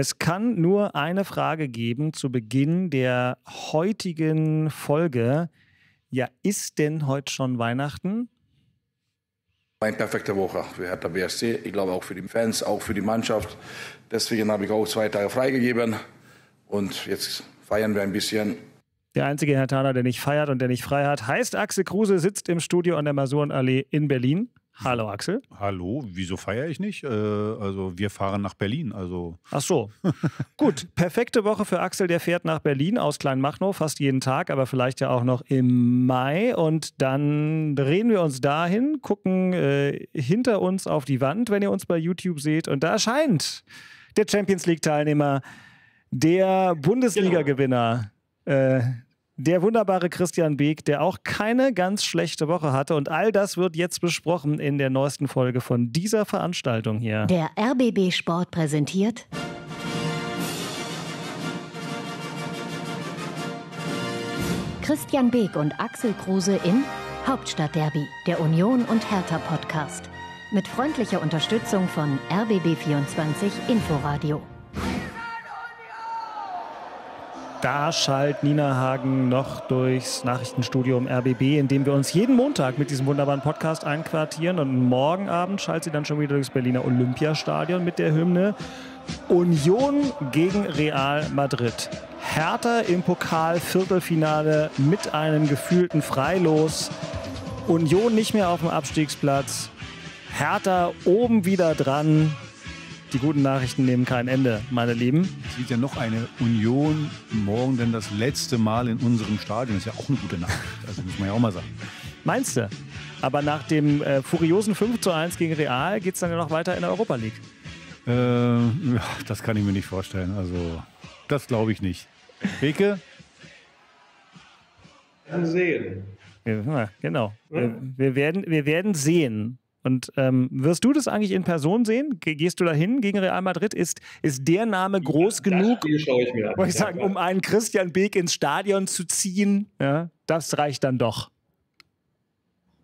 Es kann nur eine Frage geben zu Beginn der heutigen Folge. Ja, ist denn heute schon Weihnachten? Eine perfekte Woche für Hertha BSC. Ich glaube auch für die Fans, auch für die Mannschaft. Deswegen habe ich auch 2 Tage freigegeben. Und jetzt feiern wir ein bisschen. Der einzige Herthaner, der nicht feiert und der nicht frei hat, heißt Axel Kruse, sitzt im Studio an der Masurenallee in Berlin. Hallo Axel. Hallo, wieso feiere ich nicht? Also wir fahren nach Berlin. Also. Ach so, gut. Perfekte Woche für Axel, der fährt nach Berlin aus Kleinmachnow fast jeden Tag, aber vielleicht ja auch noch im Mai. Und dann drehen wir uns dahin, gucken hinter uns auf die Wand, wenn ihr uns bei YouTube seht. Und da erscheint der Champions League-Teilnehmer, der Bundesliga-Gewinner, der wunderbare Christian Beeck, der auch keine ganz schlechte Woche hatte. Und all das wird jetzt besprochen in der neuesten Folge von dieser Veranstaltung hier. Der rbb Sport präsentiert Christian Beeck und Axel Kruse in Hauptstadtderby, der Union und Hertha Podcast. Mit freundlicher Unterstützung von rbb24-Inforadio. Da schallt Nina Hagen noch durchs Nachrichtenstudio im RBB, in dem wir uns jeden Montag mit diesem wunderbaren Podcast einquartieren. Und morgen Abend schallt sie dann schon wieder durchs Berliner Olympiastadion mit der Hymne Union gegen Real Madrid. Hertha im Pokal-Viertelfinale mit einem gefühlten Freilos. Union nicht mehr auf dem Abstiegsplatz. Hertha oben wieder dran. Die guten Nachrichten nehmen kein Ende, meine Lieben. Es gibt ja noch eine Union morgen, denn das letzte Mal in unserem Stadion ist ja auch eine gute Nachricht. Also muss man ja auch mal sagen. Meinst du? Aber nach dem furiosen 5:1 gegen Real geht es dann ja noch weiter in der Europa League. Ja, das kann ich mir nicht vorstellen. Also das glaube ich nicht. Beke? Wir werden sehen. Ja, genau. Wir werden sehen. Und wirst du das eigentlich in Person sehen? Gehst du da hin gegen Real Madrid? Ist der Name groß genug, wollte ich sagen, um einen Christian Beeck ins Stadion zu ziehen? Ja, das reicht dann doch.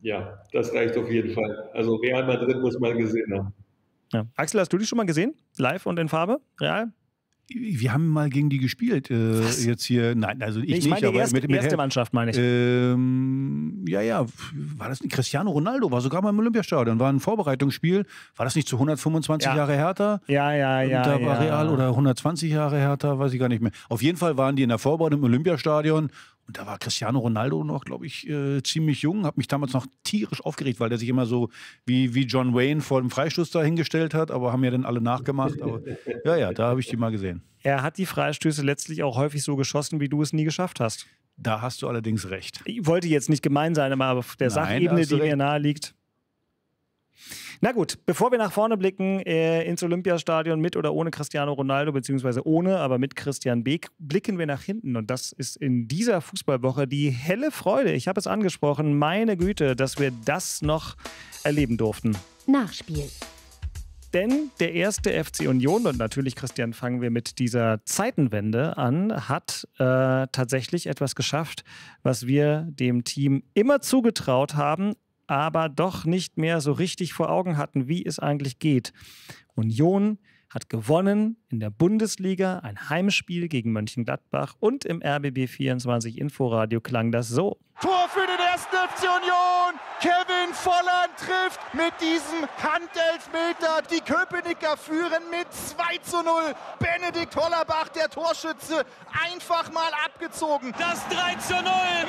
Ja, das reicht auf jeden Fall. Also Real Madrid muss man gesehen haben. Ja. Axel, hast du die schon mal gesehen? Live und in Farbe? Real? Wir haben mal gegen die gespielt. Jetzt hier, nein, also ich meine nicht, aber mit erste Mannschaft meine ich. Ja, war das nicht? Cristiano Ronaldo war sogar mal im Olympiastadion, war ein Vorbereitungsspiel. War das nicht zu 125 ja. Jahre Hertha? Ja. Und da war Real oder 120 Jahre Hertha, weiß ich gar nicht mehr. Auf jeden Fall waren die in der Vorbereitung im Olympiastadion. Und da war Cristiano Ronaldo noch, glaube ich, ziemlich jung. Habe mich damals noch tierisch aufgeregt, weil der sich immer so wie John Wayne vor dem Freistoß dahingestellt hat. Aber haben ja dann alle nachgemacht. Aber ja, da habe ich die mal gesehen. Er hat die Freistöße letztlich auch häufig so geschossen, wie du es nie geschafft hast. Da hast du allerdings recht. Ich wollte jetzt nicht gemein sein, aber auf der Sachebene, die mir nahe liegt. Na gut, bevor wir nach vorne blicken ins Olympiastadion mit oder ohne Cristiano Ronaldo, beziehungsweise ohne, aber mit Christian Beeck, blicken wir nach hinten. Und das ist in dieser Fußballwoche die helle Freude. Ich habe es angesprochen, meine Güte, dass wir das noch erleben durften. Nachspiel. Denn der 1. FC Union, und natürlich, Christian, fangen wir mit dieser Zeitenwende an, hat tatsächlich etwas geschafft, was wir dem Team immer zugetraut haben, aber doch nicht mehr so richtig vor Augen hatten, wie es eigentlich geht. Union hat gewonnen in der Bundesliga, ein Heimspiel gegen Mönchengladbach, und im rbb24-Inforadio klang das so. Tor für den 1. FC Union! Kevin Volland trifft mit diesem Handelfmeter. Die Köpenicker führen mit 2:0. Benedikt Hollerbach, der Torschütze, einfach mal abgezogen. Das 3:0,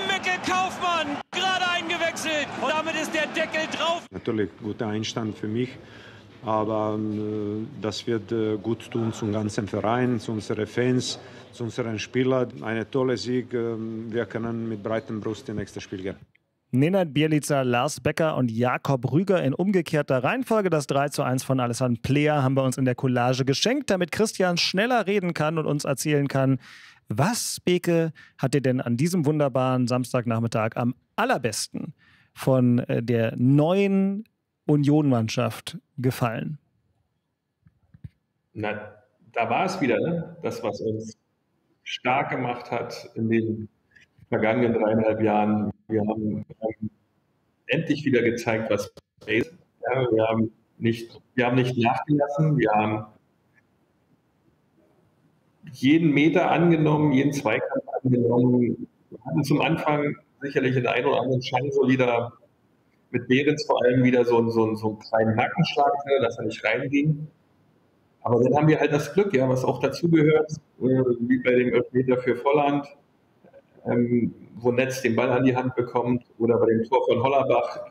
Mikkel Kaufmann, gerade eingewechselt. Und damit ist der Deckel drauf. Natürlich, guter Einstand für mich. Aber das wird gut tun zum ganzen Verein, zu unseren Fans, zu unseren Spielern. Eine tolle Sieg. Wir können mit breiter Brust in das nächste Spiel gehen. Nenad Bielica, Lars Becker und Jakob Rüger in umgekehrter Reihenfolge. Das 3:1 von Alessandro Plea haben wir uns in der Collage geschenkt, damit Christian schneller reden kann und uns erzählen kann, was, Beke, hat dir denn an diesem wunderbaren Samstagnachmittag am allerbesten von der neuen Union-Mannschaft gefallen? Na, da war es wieder, ne? Das, was uns stark gemacht hat in den vergangenen 3,5 Jahren. Wir haben endlich wieder gezeigt, was wir sind. Ja, wir haben nicht nachgelassen, wir haben jeden Meter angenommen, jeden Zweikampf angenommen. Wir hatten zum Anfang sicherlich in der einen oder anderen Chance wieder mit Behrens vor allem wieder so einen kleinen Nackenschlag, dass er nicht reinging. Aber dann haben wir halt das Glück, ja, was auch dazugehört, wie bei dem Elfmeter für Volland, wo Netz den Ball an die Hand bekommt, oder bei dem Tor von Hollerbach,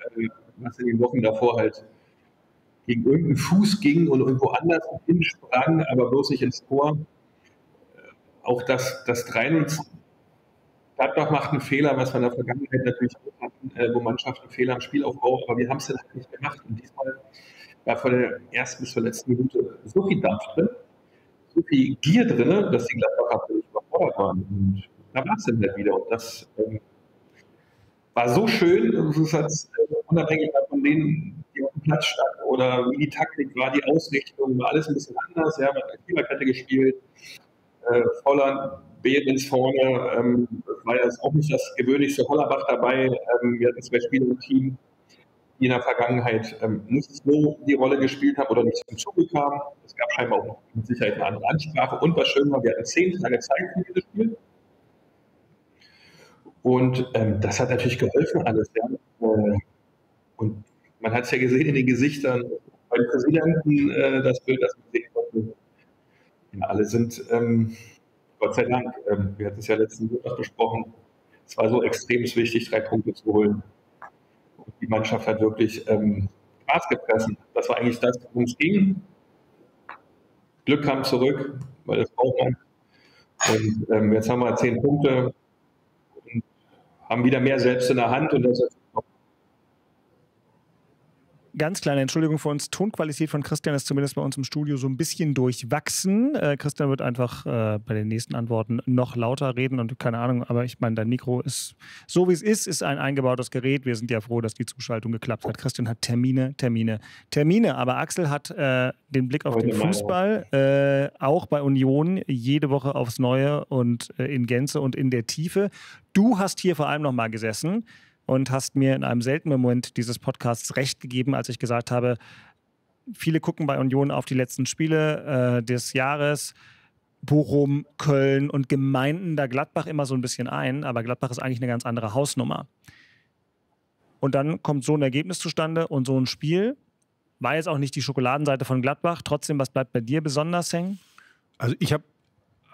was in den Wochen davor halt gegen irgendeinen Fuß ging und irgendwo anders hinsprang, aber bloß nicht ins Tor. Auch das 3-0, Gladbach macht einen Fehler, was wir in der Vergangenheit natürlich auch hatten, wo Mannschaften Fehler im Spielaufbau, aber wir haben es dann halt nicht gemacht. Und diesmal war von der ersten bis zur letzten Minute so viel Dampf drin, so viel Gier drin, dass die Gladbacher völlig überfordert waren. Und da war es dann halt wieder. Und das war so schön, und es hat unabhängig von denen, die auf dem Platz standen oder wie die Taktik war, die Ausrichtung, war alles ein bisschen anders. Ja, man hat eine Viererkette gespielt, Volland, Behrens vorne, war jetzt auch nicht das gewöhnlichste Hollerbach dabei. Wir hatten 2 Spiele im Team, die in der Vergangenheit nicht so die Rolle gespielt haben oder nicht zum Zuge kamen. Es gab scheinbar auch mit Sicherheit eine andere Ansprache. Und was schön war, wir hatten 10 lange Zeit für dieses Spiel. Und das hat natürlich geholfen alles. Ja. Und man hat es ja gesehen in den Gesichtern beim Präsidenten, das Bild, das man sehen konnte. Ja, alle sind, Gott sei Dank, wir hatten es ja letzten Montag besprochen, es war so extrem wichtig, 3 Punkte zu holen. Und die Mannschaft hat wirklich Gas gefressen. Das war eigentlich das, worum es ging. Glück kam zurück, weil es braucht man. Und jetzt haben wir 10 Punkte. Haben wieder mehr selbst in der Hand. Und das ganz kleine Entschuldigung für uns. Tonqualität von Christian ist zumindest bei uns im Studio so ein bisschen durchwachsen. Christian wird einfach bei den nächsten Antworten noch lauter reden und keine Ahnung, aber ich meine, dein Mikro ist so wie es ist ein eingebautes Gerät. Wir sind ja froh, dass die Zuschaltung geklappt hat. Christian hat Termine. Aber Axel hat den Blick auf den Fußball, auch bei Union, jede Woche aufs Neue und in Gänze und in der Tiefe. Du hast hier vor allem nochmal gesessen und hast mir in einem seltenen Moment dieses Podcasts recht gegeben, als ich gesagt habe, viele gucken bei Union auf die letzten Spiele des Jahres, Bochum, Köln und Gemeinden, da Gladbach immer so ein bisschen ein, aber Gladbach ist eigentlich eine ganz andere Hausnummer. Und dann kommt so ein Ergebnis zustande und so ein Spiel. War jetzt auch nicht die Schokoladenseite von Gladbach, trotzdem, was bleibt bei dir besonders hängen? Also ich habe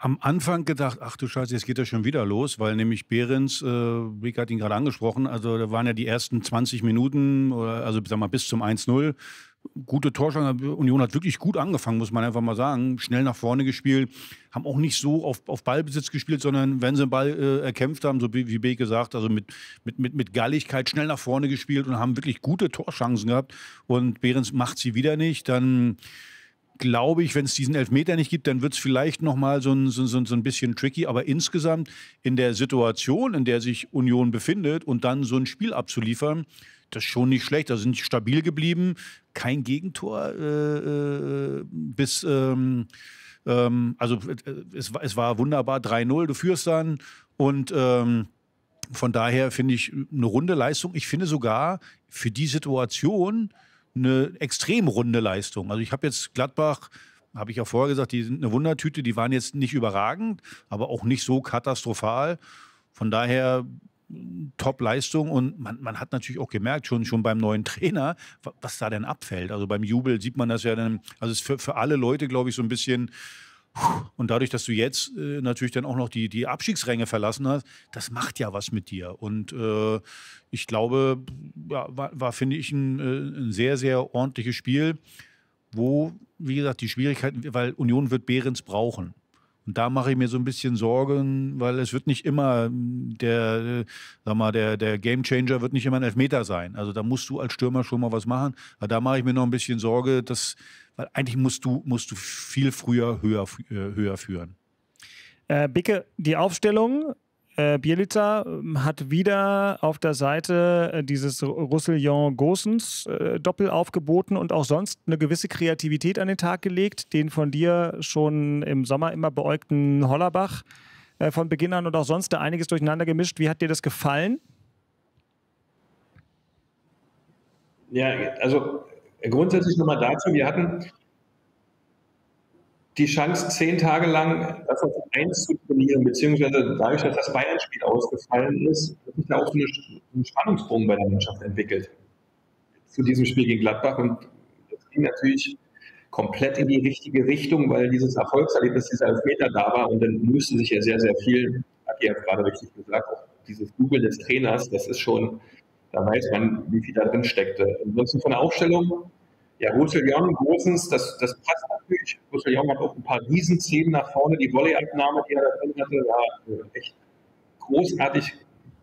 am Anfang gedacht, ach du Scheiße, jetzt geht das schon wieder los, weil nämlich Behrens, Beck hat ihn gerade angesprochen, also da waren ja die ersten 20 Minuten, also sagen wir mal bis zum 1-0, gute Torchancen. Union hat wirklich gut angefangen, muss man einfach mal sagen, schnell nach vorne gespielt, haben auch nicht so auf Ballbesitz gespielt, sondern wenn sie den Ball erkämpft haben, so wie Beck gesagt, also mit Galligkeit schnell nach vorne gespielt und haben wirklich gute Torchancen gehabt und Behrens macht sie wieder nicht, dann glaube ich, wenn es diesen Elfmeter nicht gibt, dann wird es vielleicht nochmal so ein bisschen tricky. Aber insgesamt in der Situation, in der sich Union befindet und dann so ein Spiel abzuliefern, das ist schon nicht schlecht. Da sind sie stabil geblieben. Kein Gegentor bis... also es war wunderbar. 3-0, du führst dann. Und von daher finde ich eine runde Leistung. Ich finde sogar für die Situation eine extrem runde Leistung. Also ich habe jetzt Gladbach, habe ich ja vorher gesagt, die sind eine Wundertüte, die waren jetzt nicht überragend, aber auch nicht so katastrophal. Von daher Top-Leistung und man hat natürlich auch gemerkt, schon beim neuen Trainer, was da denn abfällt. Also beim Jubel sieht man das ja dann, also es ist für alle Leute, glaube ich, so ein bisschen. Und dadurch, dass du jetzt natürlich dann auch noch die Abstiegsränge verlassen hast, das macht ja was mit dir. Und ich glaube, ja, war finde ich, ein sehr, sehr ordentliches Spiel, wo, wie gesagt, die Schwierigkeiten, weil Union wird Behrens brauchen. Und da mache ich mir so ein bisschen Sorgen, weil es wird nicht immer der Gamechanger wird nicht immer ein Elfmeter sein. Also da musst du als Stürmer schon mal was machen. Aber da mache ich mir noch ein bisschen Sorge, dass, weil eigentlich musst du viel früher höher führen. Bicke, die Aufstellung. Bielica hat wieder auf der Seite dieses Roussillon-Gosens Doppel aufgeboten und auch sonst eine gewisse Kreativität an den Tag gelegt, den von dir schon im Sommer immer beäugten Hollerbach von Beginn an und auch sonst da einiges durcheinander gemischt. Wie hat dir das gefallen? Ja, also grundsätzlich nochmal dazu, wir hatten die Chance, 10 Tage lang das als Eins zu trainieren, beziehungsweise dadurch, dass das Bayern-Spiel ausgefallen ist, hat sich da auch so ein Spannungsbogen bei der Mannschaft entwickelt zu diesem Spiel gegen Gladbach. Und das ging natürlich komplett in die richtige Richtung, weil dieses Erfolgserlebnis, dieser Elfmeter da war. Und dann müsste sich ja sehr, sehr viel, hat ihr ja gerade richtig gesagt, auch dieses Google des Trainers, das ist schon, da weiß man, wie viel da drin steckte. Ansonsten von der Aufstellung, ja, Roussillon, großens, das passt natürlich. Roussillon hat auch ein paar Riesenzähne nach vorne. Die Volleyabnahme, die er da drin hatte, war echt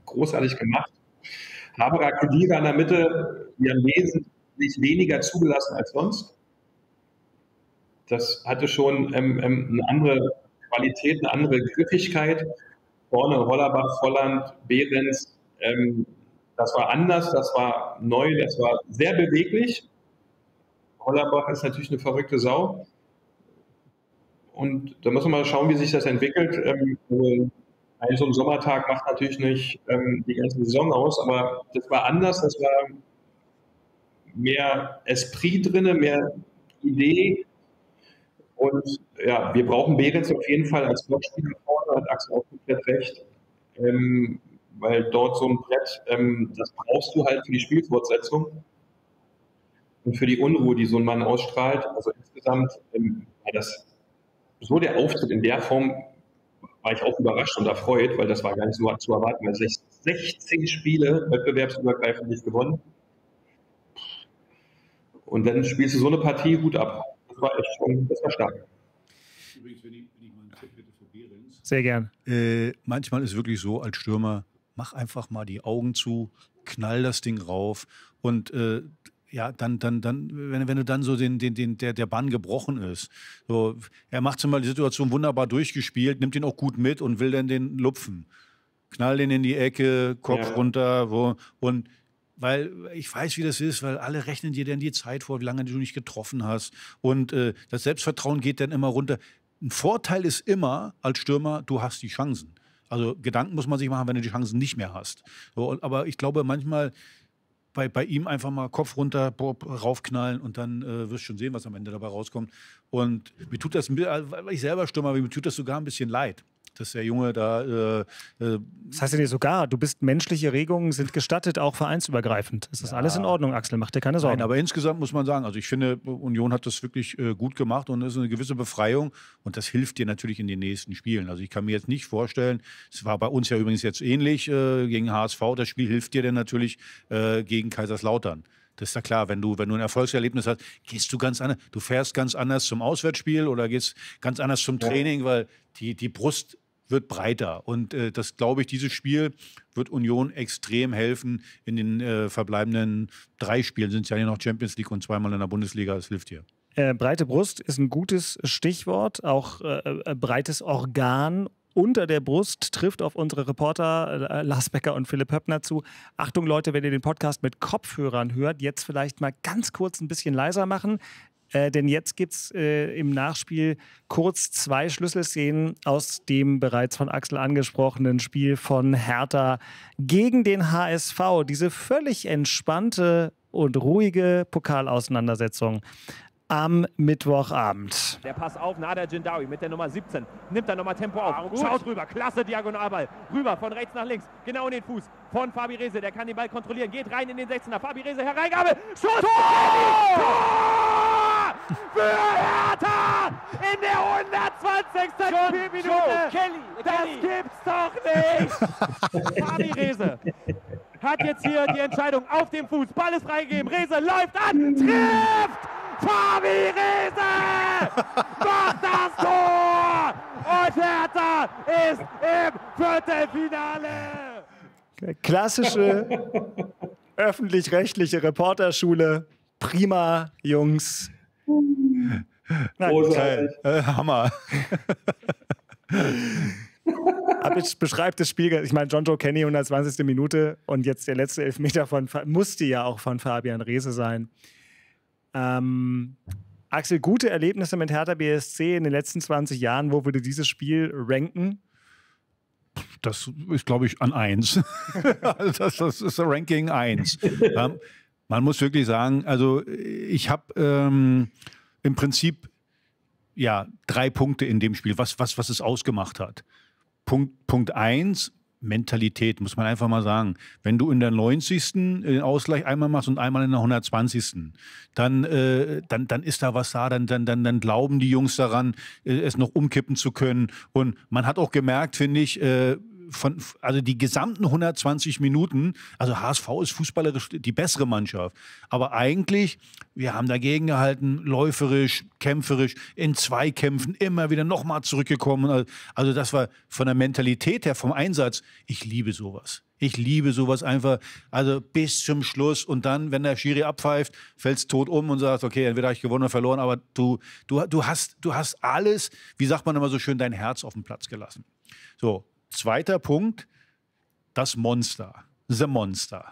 großartig gemacht. Haberer, Kedira in der Mitte, die haben wesentlich weniger zugelassen als sonst. Das hatte schon eine andere Qualität, eine andere Griffigkeit. Vorne Hollerbach, Volland, Behrens, das war anders, das war neu, das war sehr beweglich. Hollerbach ist natürlich eine verrückte Sau. Und da müssen wir mal schauen, wie sich das entwickelt. Also ein Sommertag macht natürlich nicht die ganze Saison aus, aber das war anders, das war mehr Esprit drin, mehr Idee. Und ja, wir brauchen Behrens auf jeden Fall als Blockspieler vorne, hat Axel auch komplett recht. Weil dort so ein Brett, das brauchst du halt für die Spielfortsetzung und für die Unruhe, die so ein Mann ausstrahlt. Also insgesamt war das so der Auftritt in der Form, war ich auch überrascht und erfreut, weil das war gar nicht so zu erwarten. Wir haben 16 Spiele wettbewerbsübergreifend nicht gewonnen. Und dann spielst du so eine Partie, Hut ab. Das war echt schon, das war stark. Übrigens, wenn ich mal einen Tipp hätte für Behrens. Sehr gern. Manchmal ist wirklich so, als Stürmer, mach einfach mal die Augen zu, knall das Ding rauf und ja, dann wenn du dann so der Bann gebrochen ist. So, er macht zum Beispiel die Situation wunderbar durchgespielt, nimmt ihn auch gut mit und will dann den lupfen. Knall den in die Ecke, Kopf runter, wo, und weil ich weiß, wie das ist, weil alle rechnen dir dann die Zeit vor, wie lange du nicht getroffen hast. Und das Selbstvertrauen geht dann immer runter. Ein Vorteil ist immer, als Stürmer, du hast die Chancen. Also Gedanken muss man sich machen, wenn du die Chancen nicht mehr hast. So, aber ich glaube, manchmal bei ihm einfach mal Kopf runter, raufknallen und dann wirst du schon sehen, was am Ende dabei rauskommt. Und mir tut das, weil ich selber Stürmer bin, mir tut das sogar ein bisschen leid. Dass der Junge da... Das heißt ja nicht sogar, du bist, menschliche Regungen sind gestattet, auch vereinsübergreifend. Ist das alles in Ordnung, Axel? Mach dir keine Sorgen. Nein, aber insgesamt muss man sagen, also ich finde, Union hat das wirklich gut gemacht und es ist eine gewisse Befreiung und das hilft dir natürlich in den nächsten Spielen. Also ich kann mir jetzt nicht vorstellen, es war bei uns ja übrigens jetzt ähnlich gegen HSV, das Spiel hilft dir dann natürlich gegen Kaiserslautern. Das ist ja klar, wenn du ein Erfolgserlebnis hast, gehst du ganz anders, du fährst ganz anders zum Auswärtsspiel oder gehst ganz anders zum Training, weil die Brust wird breiter. Und das, glaube ich, dieses Spiel wird Union extrem helfen. In den verbleibenden 3 Spielen sind es ja noch Champions League und 2-mal in der Bundesliga. Das hilft hier. Breite Brust ist ein gutes Stichwort. Auch breites Organ unter der Brust trifft auf unsere Reporter Lars Becker und Philipp Höppner zu. Achtung Leute, wenn ihr den Podcast mit Kopfhörern hört, jetzt vielleicht mal ganz kurz ein bisschen leiser machen. Denn jetzt gibt es im Nachspiel kurz 2 Schlüsselszenen aus dem bereits von Axel angesprochenen Spiel von Hertha gegen den HSV. Diese völlig entspannte und ruhige Pokalauseinandersetzung am Mittwochabend. Der Pass auf Nader Djindari mit der Nummer 17. Nimmt dann nochmal Tempo auf. Schaut rüber. Klasse Diagonalball. Rüber von rechts nach links. Genau in den Fuß von Fabi Reese. Der kann den Ball kontrollieren. Geht rein in den 16er. Fabi Reese, Hereingabe. Schuss! Tor! Für Hertha! In der 120. Spielminute! Das gibt's doch nicht! Fabi Reese hat jetzt hier die Entscheidung auf dem Fuß. Ball ist freigegeben. Reese läuft an. Trifft! Fabi Reese macht das Tor! Und Hertha ist im Viertelfinale! Klassische öffentlich-rechtliche Reporterschule. Prima, Jungs. Nein, Hammer. Aber ich beschreibe das Spiel, ich meine, John Joe Kenny, 120. Minute und jetzt der letzte Elfmeter von, musste ja auch von Fabian Reese sein. Axel, gute Erlebnisse mit Hertha BSC in den letzten 20 Jahren. Wo würde dieses Spiel ranken? Das ist, glaube ich, an 1. Das ist Ranking 1. Man muss wirklich sagen, also ich habe im Prinzip ja, 3 Punkte in dem Spiel, was es ausgemacht hat. Punkt 1, Mentalität, muss man einfach mal sagen. Wenn du in der 90. den Ausgleich einmal machst und einmal in der 120. Dann ist da was da, dann glauben die Jungs daran, es noch umkippen zu können. Und man hat auch gemerkt, finde ich, also die gesamten 120 Minuten, also HSV ist fußballerisch die bessere Mannschaft. Aber eigentlich, wir haben dagegen gehalten, läuferisch, kämpferisch, in Zweikämpfen immer wieder nochmal zurückgekommen. Also das war von der Mentalität her, vom Einsatz, ich liebe sowas. Ich liebe sowas einfach, also bis zum Schluss. Und dann, wenn der Schiri abpfeift, fällst tot um und sagst, okay, entweder habe ich gewonnen oder verloren, aber du hast alles, wie sagt man immer so schön, dein Herz auf den Platz gelassen. So. Zweiter Punkt, das Monster. The Monster.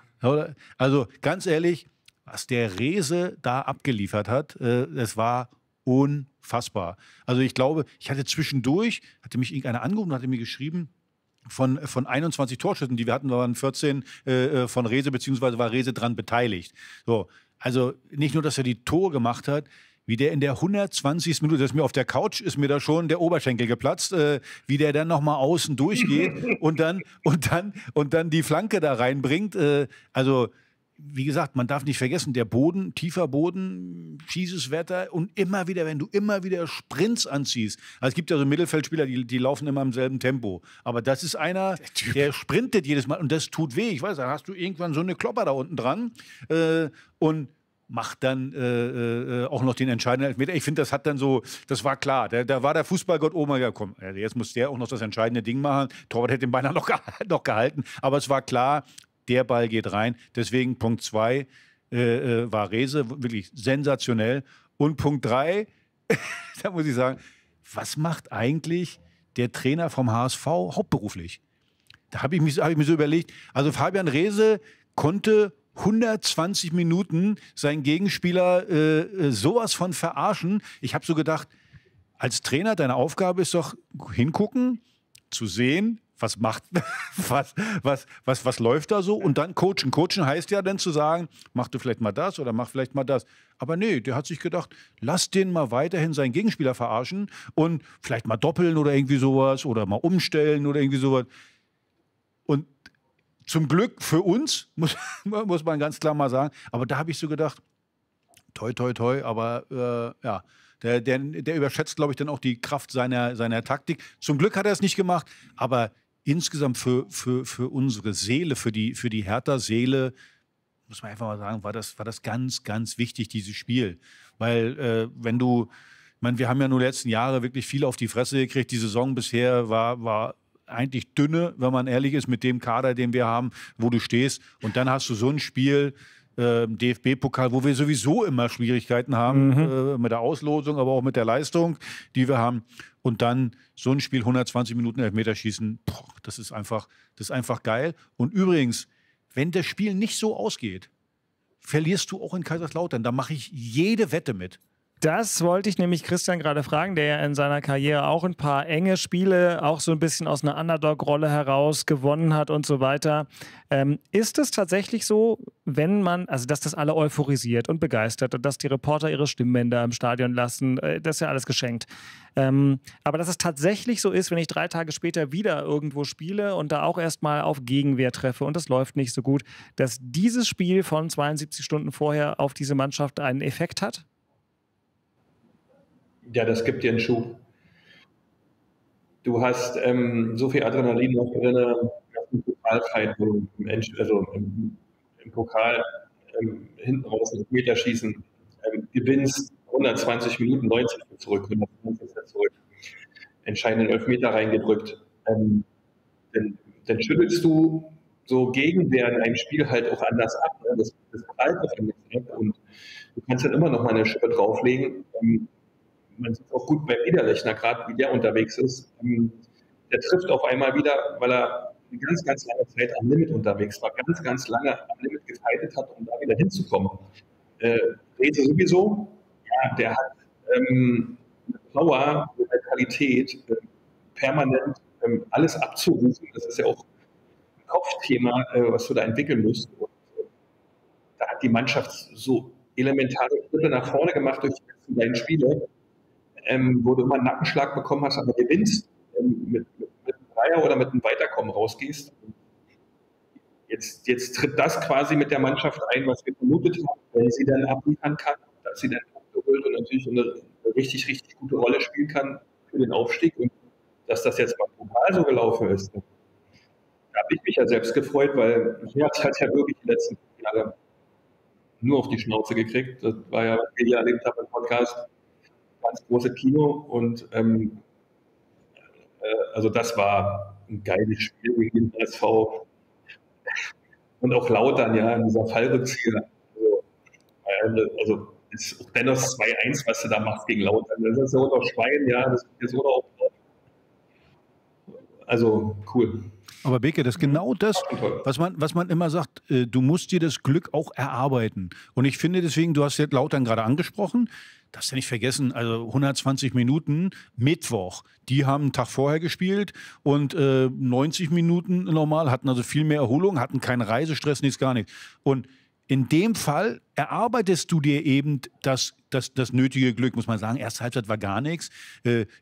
Also ganz ehrlich, was der Reese da abgeliefert hat, das war unfassbar. Also ich glaube, ich hatte zwischendurch, hatte mich irgendeiner angerufen und hatte mir geschrieben, von 21 Torschüssen, die wir hatten, waren 14 von Reese, beziehungsweise war Reese dran beteiligt. So, also nicht nur, dass er die Tore gemacht hat, wie der in der 120. Minute, das ist mir auf der Couch, ist mir da schon der Oberschenkel geplatzt, wie der dann nochmal außen durchgeht und dann die Flanke da reinbringt. Also, wie gesagt, man darf nicht vergessen, der Boden, tiefer Boden, schießes Wetter und immer wieder, wenn du immer wieder Sprints anziehst. Also es gibt ja so Mittelfeldspieler, die laufen immer im selben Tempo. Aber das ist einer, der sprintet jedes Mal und das tut weh. Ich weiß, da hast du irgendwann so eine Klopper da unten dran und macht dann auch noch den entscheidenden Elfmeter. Ich finde, das hat dann so, das war klar. Da war der Fußballgott oben gekommen. Also jetzt muss der auch noch das entscheidende Ding machen. Torwart hätte den beinahe noch gehalten. Aber es war klar, der Ball geht rein. Deswegen Punkt 2 war Reese wirklich sensationell. Und Punkt 3, da muss ich sagen, was macht eigentlich der Trainer vom HSV hauptberuflich? Da hab ich mir so überlegt, also Fabian Reese konnte 120 Minuten seinen Gegenspieler sowas von verarschen. Ich habe so gedacht, als Trainer, deine Aufgabe ist doch hingucken, zu sehen, was macht, was läuft da so und dann coachen. Coachen heißt ja dann zu sagen, mach du vielleicht mal das oder mach vielleicht mal das. Aber nee, der hat sich gedacht, lass den mal weiterhin seinen Gegenspieler verarschen und vielleicht mal doppeln oder irgendwie sowas oder mal umstellen oder irgendwie sowas. Und zum Glück für uns, muss man ganz klar mal sagen. Aber da habe ich so gedacht, toi, toi, toi. Aber ja, der überschätzt, glaube ich, dann auch die Kraft seiner Taktik. Zum Glück hat er es nicht gemacht. Aber insgesamt für unsere Seele, für die Hertha-Seele, muss man einfach mal sagen, war das ganz, ganz wichtig, dieses Spiel. Weil wenn du, ich meine, wir haben ja nur die letzten Jahre wirklich viel auf die Fresse gekriegt. Die Saison bisher war eigentlich dünne, wenn man ehrlich ist, mit dem Kader, den wir haben, wo du stehst. Und dann hast du so ein Spiel, DFB-Pokal, wo wir sowieso immer Schwierigkeiten haben, mit der Auslosung, aber auch mit der Leistung, die wir haben. Und dann so ein Spiel, 120 Minuten Elfmeterschießen, boah, das ist einfach geil. Und übrigens, wenn das Spiel nicht so ausgeht, verlierst du auch in Kaiserslautern. Da mache ich jede Wette mit. Das wollte ich nämlich Christian gerade fragen, der ja in seiner Karriere auch ein paar enge Spiele, auch so ein bisschen aus einer Underdog-Rolle heraus gewonnen hat und so weiter. Ist es tatsächlich so, wenn man, also dass das alle euphorisiert und begeistert und dass die Reporter ihre Stimmbänder im Stadion lassen, das ist ja alles geschenkt. Aber dass es tatsächlich so ist, wenn ich 3 Tage später wieder irgendwo spiele und da auch erstmal auf Gegenwehr treffe und das läuft nicht so gut, dass dieses Spiel von 72 Stunden vorher auf diese Mannschaft einen Effekt hat? Ja, das gibt dir einen Schub. Du hast so viel Adrenalin noch drin, im Pokalfight, also im Pokal hinten raus einen Meter schießen, gewinnst 120 Minuten, 90 zurück, 120 zurück, entscheidenden Elfmeter reingedrückt. Dann schüttelst du so Gegenwehr in einem Spiel halt auch anders ab. Ne? Das prallt auch anders ab und du kannst dann immer noch mal eine Schippe drauflegen. Man sieht auch gut bei Niederlechner, gerade wie der unterwegs ist. Der trifft auf einmal wieder, weil er eine ganz, ganz lange Zeit am Limit unterwegs war, ganz, ganz lange am Limit gefeitet hat, um da wieder hinzukommen. Reese sowieso, ja, der hat eine Power, eine Mentalität, permanent alles abzurufen. Das ist ja auch ein Kopfthema, was du da entwickeln musst. Und, da hat die Mannschaft so elementare Schritte nach vorne gemacht durch die letzten beiden Spiele. wo du immer einen Nackenschlag bekommen hast, aber gewinnst, mit einem Dreier oder mit einem Weiterkommen rausgehst. Jetzt tritt das quasi mit der Mannschaft ein, was wir vermutet haben, wenn sie dann abliefern kann, dass sie dann Punkte holt und natürlich eine richtig, richtig gute Rolle spielen kann für den Aufstieg. Und dass das jetzt beim Pokal so gelaufen ist, da habe ich mich ja selbst gefreut, weil hier hat es ja wirklich die letzten Jahre nur auf die Schnauze gekriegt. Das war ja, was wir hier erlebt haben im Podcast, ganz große Kino. Und also das war ein geiles Spiel gegen den HSV. Und auch Lautern, ja, in dieser Fallrückzieher. Also ist auch dennoch 2-1, was du da machst gegen Lautern. Das ist ja auch noch Schwein, ja, das ist ja auch noch. Also cool. Aber Beke, das ist genau das, was man immer sagt, du musst dir das Glück auch erarbeiten. Und ich finde deswegen, du hast jetzt Lautern gerade angesprochen, darfst ja nicht vergessen, also 120 Minuten Mittwoch, die haben einen Tag vorher gespielt und 90 Minuten normal, hatten also viel mehr Erholung, hatten keinen Reisestress, nichts, gar nichts. Und in dem Fall erarbeitest du dir eben das nötige Glück, muss man sagen. Erste Halbzeit war gar nichts,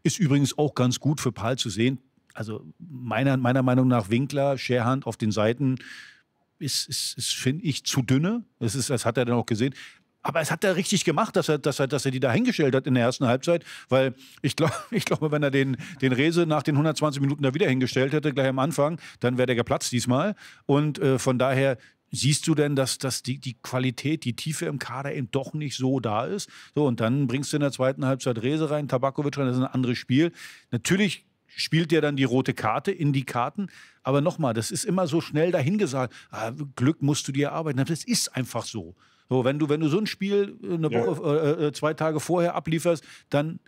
ist übrigens auch ganz gut für Paul zu sehen. Also meiner Meinung nach Winkler, Scherhand auf den Seiten ist finde ich, zu dünne. Das hat er dann auch gesehen. Aber es hat er richtig gemacht, dass er die da hingestellt hat in der ersten Halbzeit. Weil ich glaube, wenn er den Reese nach den 120 Minuten da wieder hingestellt hätte, gleich am Anfang, dann wäre der geplatzt diesmal. Und von daher siehst du denn, dass die Qualität, die Tiefe im Kader eben doch nicht so da ist. So, und dann bringst du in der zweiten Halbzeit Reese rein, Tabaković rein, das ist ein anderes Spiel. Natürlich spielt der dann die rote Karte in die Karten. Aber nochmal, das ist immer so schnell dahingesagt. Ah, Glück musst du dir erarbeiten. Das ist einfach so. So, wenn du so ein Spiel eine Woche, ja, 2 Tage vorher ablieferst, dann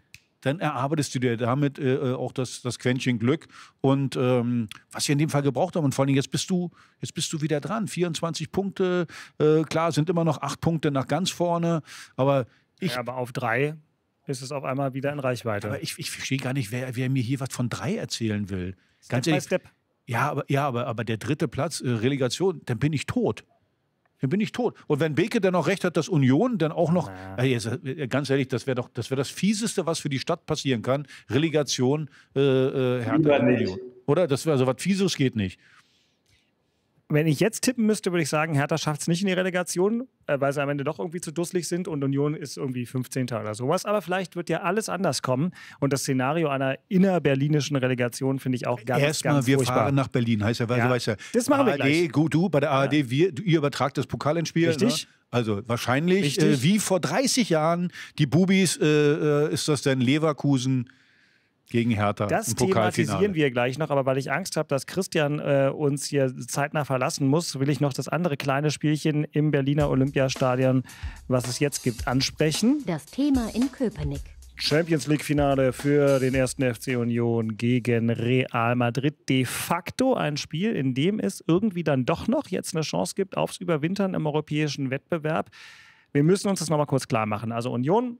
erarbeitest du dir damit auch das Quäntchen Glück. Und was wir in dem Fall gebraucht haben. Und vor allem, jetzt bist du wieder dran. 24 Punkte, klar, sind immer noch 8 Punkte nach ganz vorne. Aber aber auf 3... ist es auf einmal wieder in Reichweite. Aber ich verstehe gar nicht, wer mir hier was von 3 erzählen will. Ganz ehrlich, Step by Step. Ja, aber der dritte Platz, Relegation, dann bin ich tot. Dann bin ich tot. Und wenn Beke dann noch recht hat, dass Union dann auch noch, ganz ehrlich, das wäre das Fieseste, was für die Stadt passieren kann. Relegation, Hertha Union. Oder? Das wäre also was Fieses, geht nicht. Wenn ich jetzt tippen müsste, würde ich sagen, Hertha schafft es nicht in die Relegation, weil sie am Ende doch irgendwie zu dusselig sind und Union ist irgendwie 15. oder sowas. Aber vielleicht wird ja alles anders kommen. Und das Szenario einer innerberlinischen Relegation finde ich auch ganz, ganz furchtbar. Erstmal, wir fahren nach Berlin, heißt ja, weißt ja. Das machen wir gleich. Gut, du, bei der ARD, ja, ihr übertragt das Pokalendspiel. Richtig. Ne? Also wahrscheinlich, wie vor 30 Jahren, die Bubis, ist das denn Leverkusen gegen Hertha. Das thematisieren wir gleich noch, aber weil ich Angst habe, dass Christian uns hier zeitnah verlassen muss, will ich noch das andere kleine Spielchen im Berliner Olympiastadion, was es jetzt gibt, ansprechen. Das Thema in Köpenick. Champions League Finale für den 1. FC Union gegen Real Madrid. De facto ein Spiel, in dem es irgendwie dann doch noch jetzt eine Chance gibt aufs Überwintern im europäischen Wettbewerb. Wir müssen uns das nochmal kurz klar machen. Also Union,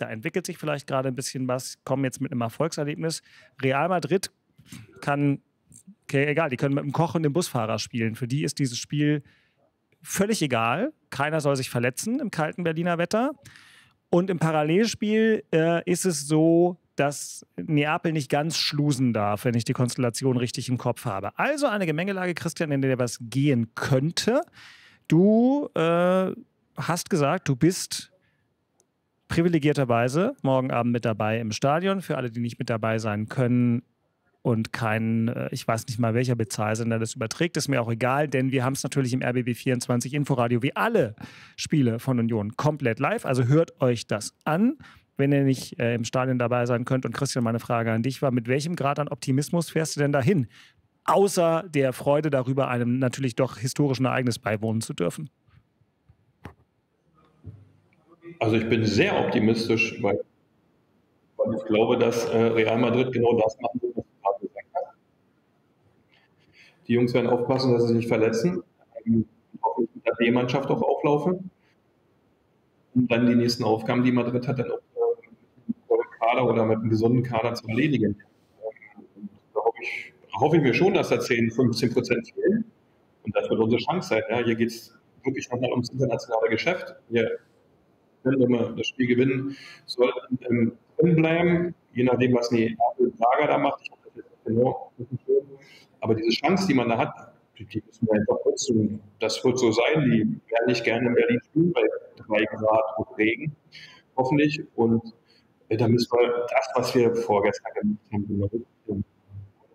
da entwickelt sich vielleicht gerade ein bisschen was, kommen jetzt mit einem Erfolgserlebnis. Real Madrid kann, okay, egal, die können mit dem Koch und dem Busfahrer spielen. Für die ist dieses Spiel völlig egal. Keiner soll sich verletzen im kalten Berliner Wetter. Und im Parallelspiel ist es so, dass Neapel nicht ganz schlusen darf, wenn ich die Konstellation richtig im Kopf habe. Also eine Gemengelage, Christian, in der was gehen könnte. Du hast gesagt, du bist privilegierterweise morgen Abend mit dabei im Stadion. Für alle, die nicht mit dabei sein können und keinen, ich weiß nicht mal, welcher Bezahlsender das überträgt, ist mir auch egal, denn wir haben es natürlich im rbb24-Inforadio wie alle Spiele von Union komplett live. Also hört euch das an, wenn ihr nicht im Stadion dabei sein könnt. Und Christian, meine Frage an dich war, mit welchem Grad an Optimismus fährst du denn dahin? Außer der Freude darüber, einem natürlich doch historischen Ereignis beiwohnen zu dürfen. Also ich bin sehr optimistisch, weil ich glaube, dass Real Madrid genau das machen wird, was Fabio gesagt hat. Die Jungs werden aufpassen, dass sie sich nicht verletzen. Hoffentlich mit der B-Mannschaft auch auflaufen. Und dann die nächsten Aufgaben, die Madrid hat, dann auch mit einem Kader oder mit einem gesunden Kader zu erledigen. Da hoffe ich mir schon, dass da 10-15% fehlen. Und das wird unsere Chance sein. Ja? Hier geht es wirklich nochmal ums internationale Geschäft. Hier, wenn wir das Spiel gewinnen sollten, drin bleiben, je nachdem, was die Lager da macht. Ich hoffe, das ist genau. Aber diese Chance, die man da hat, die müssen wir einfach nutzen. Das wird so sein. Die werden nicht gerne in Berlin spielen bei 3 Grad und Regen, hoffentlich. Und da müssen wir das, was wir vorgestern gemacht haben,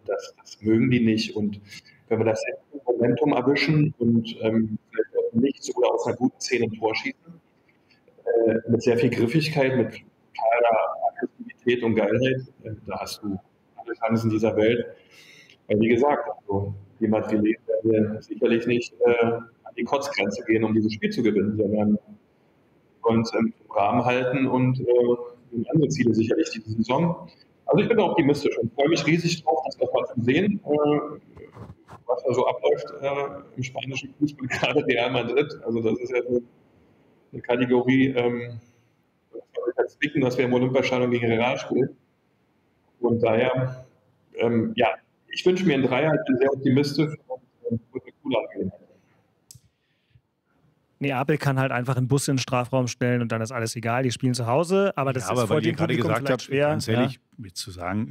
das mögen die nicht. Und wenn wir das Momentum erwischen und vielleicht auch nicht so oder aus einer guten Szene ein Tor schießen, mit sehr viel Griffigkeit, mit totaler Aggressivität und Geilheit, da hast du alle Chancen dieser Welt. Weil wie gesagt, also, jemand gelesen, werden wir sicherlich nicht an die Kotzgrenze gehen, um dieses Spiel zu gewinnen, sondern uns im Rahmen halten und andere Ziele sicherlich diese Saison. Also ich bin optimistisch und freue mich riesig drauf, das nochmal zu sehen, was da so abläuft im spanischen Fußball, gerade Real Madrid. Also das ist ja eine Kategorie, das Dicken, dass wir im Olympiastadion gegen Real spielen. Und daher, ja, ich wünsche mir einen Dreier, ich bin sehr optimistisch und würde eine coole Angelegenheit. Neapel kann halt einfach einen Bus in den Strafraum stellen und dann ist alles egal, die spielen zu Hause, aber das ist vor dem Publikum vielleicht habt, schwer. Ganz ehrlich, ja? Zu sagen,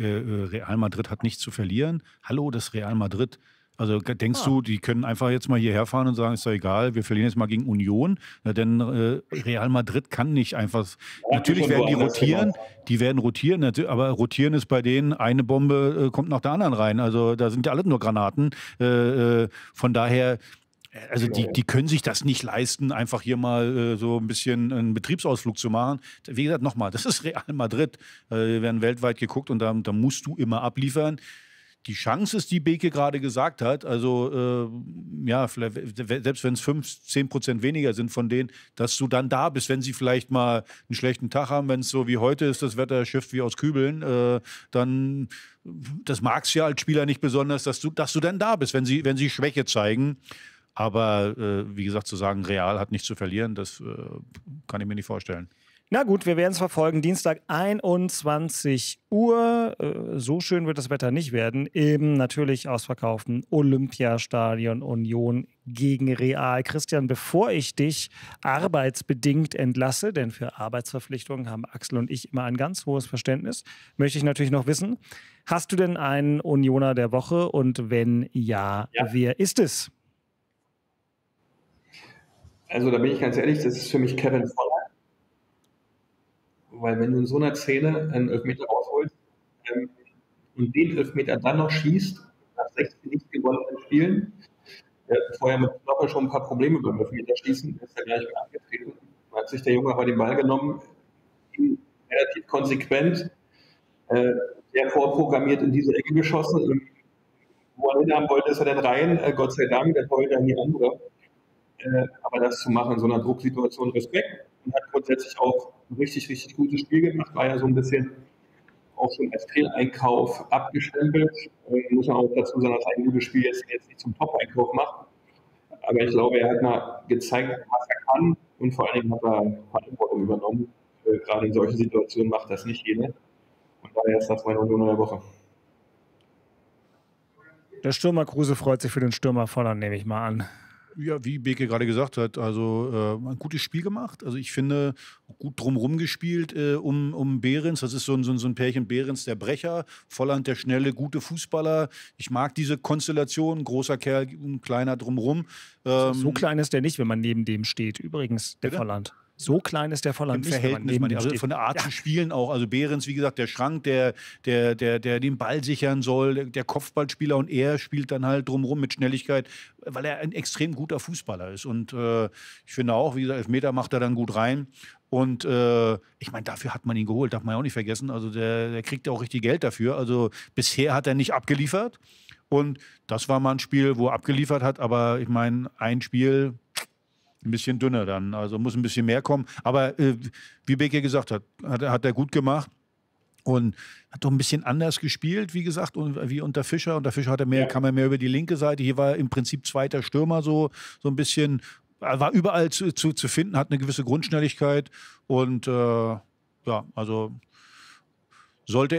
Real Madrid hat nichts zu verlieren, hallo, das Real Madrid, also denkst du, die können einfach jetzt mal hierher fahren und sagen, ist doch egal, wir verlieren jetzt mal gegen Union, na, denn Real Madrid kann nicht einfach, ja, natürlich werden die rotieren, aber rotieren ist bei denen, eine Bombe kommt nach der anderen rein, also da sind ja alle nur Granaten, von daher. Also die können sich das nicht leisten, einfach hier mal so ein bisschen einen Betriebsausflug zu machen. Wie gesagt, nochmal, das ist Real Madrid. Wir werden weltweit geguckt und da musst du immer abliefern. Die Chance ist, die Beke gerade gesagt hat, also ja, vielleicht, selbst wenn es 5-10% weniger sind von denen, dass du dann da bist, wenn sie vielleicht mal einen schlechten Tag haben, wenn es so wie heute ist, das Wetter schifft wie aus Kübeln, dann, das magst du ja als Spieler nicht besonders, dass du dann da bist, wenn sie Schwäche zeigen. Aber wie gesagt, zu sagen, Real hat nichts zu verlieren, das kann ich mir nicht vorstellen. Na gut, wir werden es verfolgen. Dienstag 21 Uhr. So schön wird das Wetter nicht werden. Im natürlich ausverkauften Olympiastadion Union gegen Real. Christian, bevor ich dich arbeitsbedingt entlasse, denn für Arbeitsverpflichtungen haben Axel und ich immer ein ganz hohes Verständnis, möchte ich natürlich noch wissen, hast du denn einen Unioner der Woche? Und wenn ja, wer ist es? Also da bin ich ganz ehrlich, das ist für mich Kevin Volland. Weil wenn du in so einer Szene einen Elfmeter rausholst und den Elfmeter dann noch schießt, nach 16 nicht gewonnenen Spielen, der hat vorher mit Knoppe schon ein paar Probleme beim Elfmeterschießen, ist er gleich mal angetreten. Hat sich der Junge aber den Ball genommen, relativ konsequent, sehr vorprogrammiert in diese Ecke geschossen. Und wo er hinhaben wollte, ist er dann rein, Gott sei Dank, der wollte dann die andere. Aber das zu machen in so einer Drucksituation, Respekt, und hat grundsätzlich auch ein richtig, richtig gutes Spiel gemacht, war ja so ein bisschen auch schon als Fehleinkauf abgestempelt. Muss man auch dazu sagen, dass ein gutes Spiel jetzt nicht zum Top-Einkauf macht. Aber ich glaube, er hat mal gezeigt, was er kann, und vor allen Dingen hat er Verantwortung übernommen. Gerade in solchen Situationen macht das nicht jeder. Und daher ist das meine Union der Woche. Der Stürmer Kruse freut sich für den Stürmer Volland, nehme ich mal an. Ja, wie Beke gerade gesagt hat, also ein gutes Spiel gemacht. Also ich finde, gut drumherum gespielt um Behrens. Das ist so ein Pärchen Behrens, der Brecher, Volland, der schnelle, gute Fußballer. Ich mag diese Konstellation, großer Kerl, ein kleiner drumherum. So klein ist der nicht, wenn man neben dem steht, übrigens, der Volland. So klein ist der Volland nicht, Verhältnis, man also von der Art zu spielen auch. Also Behrens, wie gesagt, der Schrank, der den Ball sichern soll, der Kopfballspieler, und er spielt dann halt drumherum mit Schnelligkeit, weil er ein extrem guter Fußballer ist. Und ich finde auch, wie gesagt, Elfmeter macht er dann gut rein. Und ich meine, dafür hat man ihn geholt, darf man ja auch nicht vergessen. Also der kriegt ja auch richtig Geld dafür. Also bisher hat er nicht abgeliefert. Und das war mal ein Spiel, wo er abgeliefert hat. Aber ich meine, ein Spiel... ein bisschen dünner dann, also muss ein bisschen mehr kommen. Aber wie Beke gesagt hat er gut gemacht und hat doch ein bisschen anders gespielt, wie gesagt, und wie unter Fischer. Unter Fischer hat er mehr, kam er mehr über die linke Seite. Hier war er im Prinzip zweiter Stürmer, so ein bisschen, war überall zu finden, hat eine gewisse Grundschnelligkeit und ja, also sollte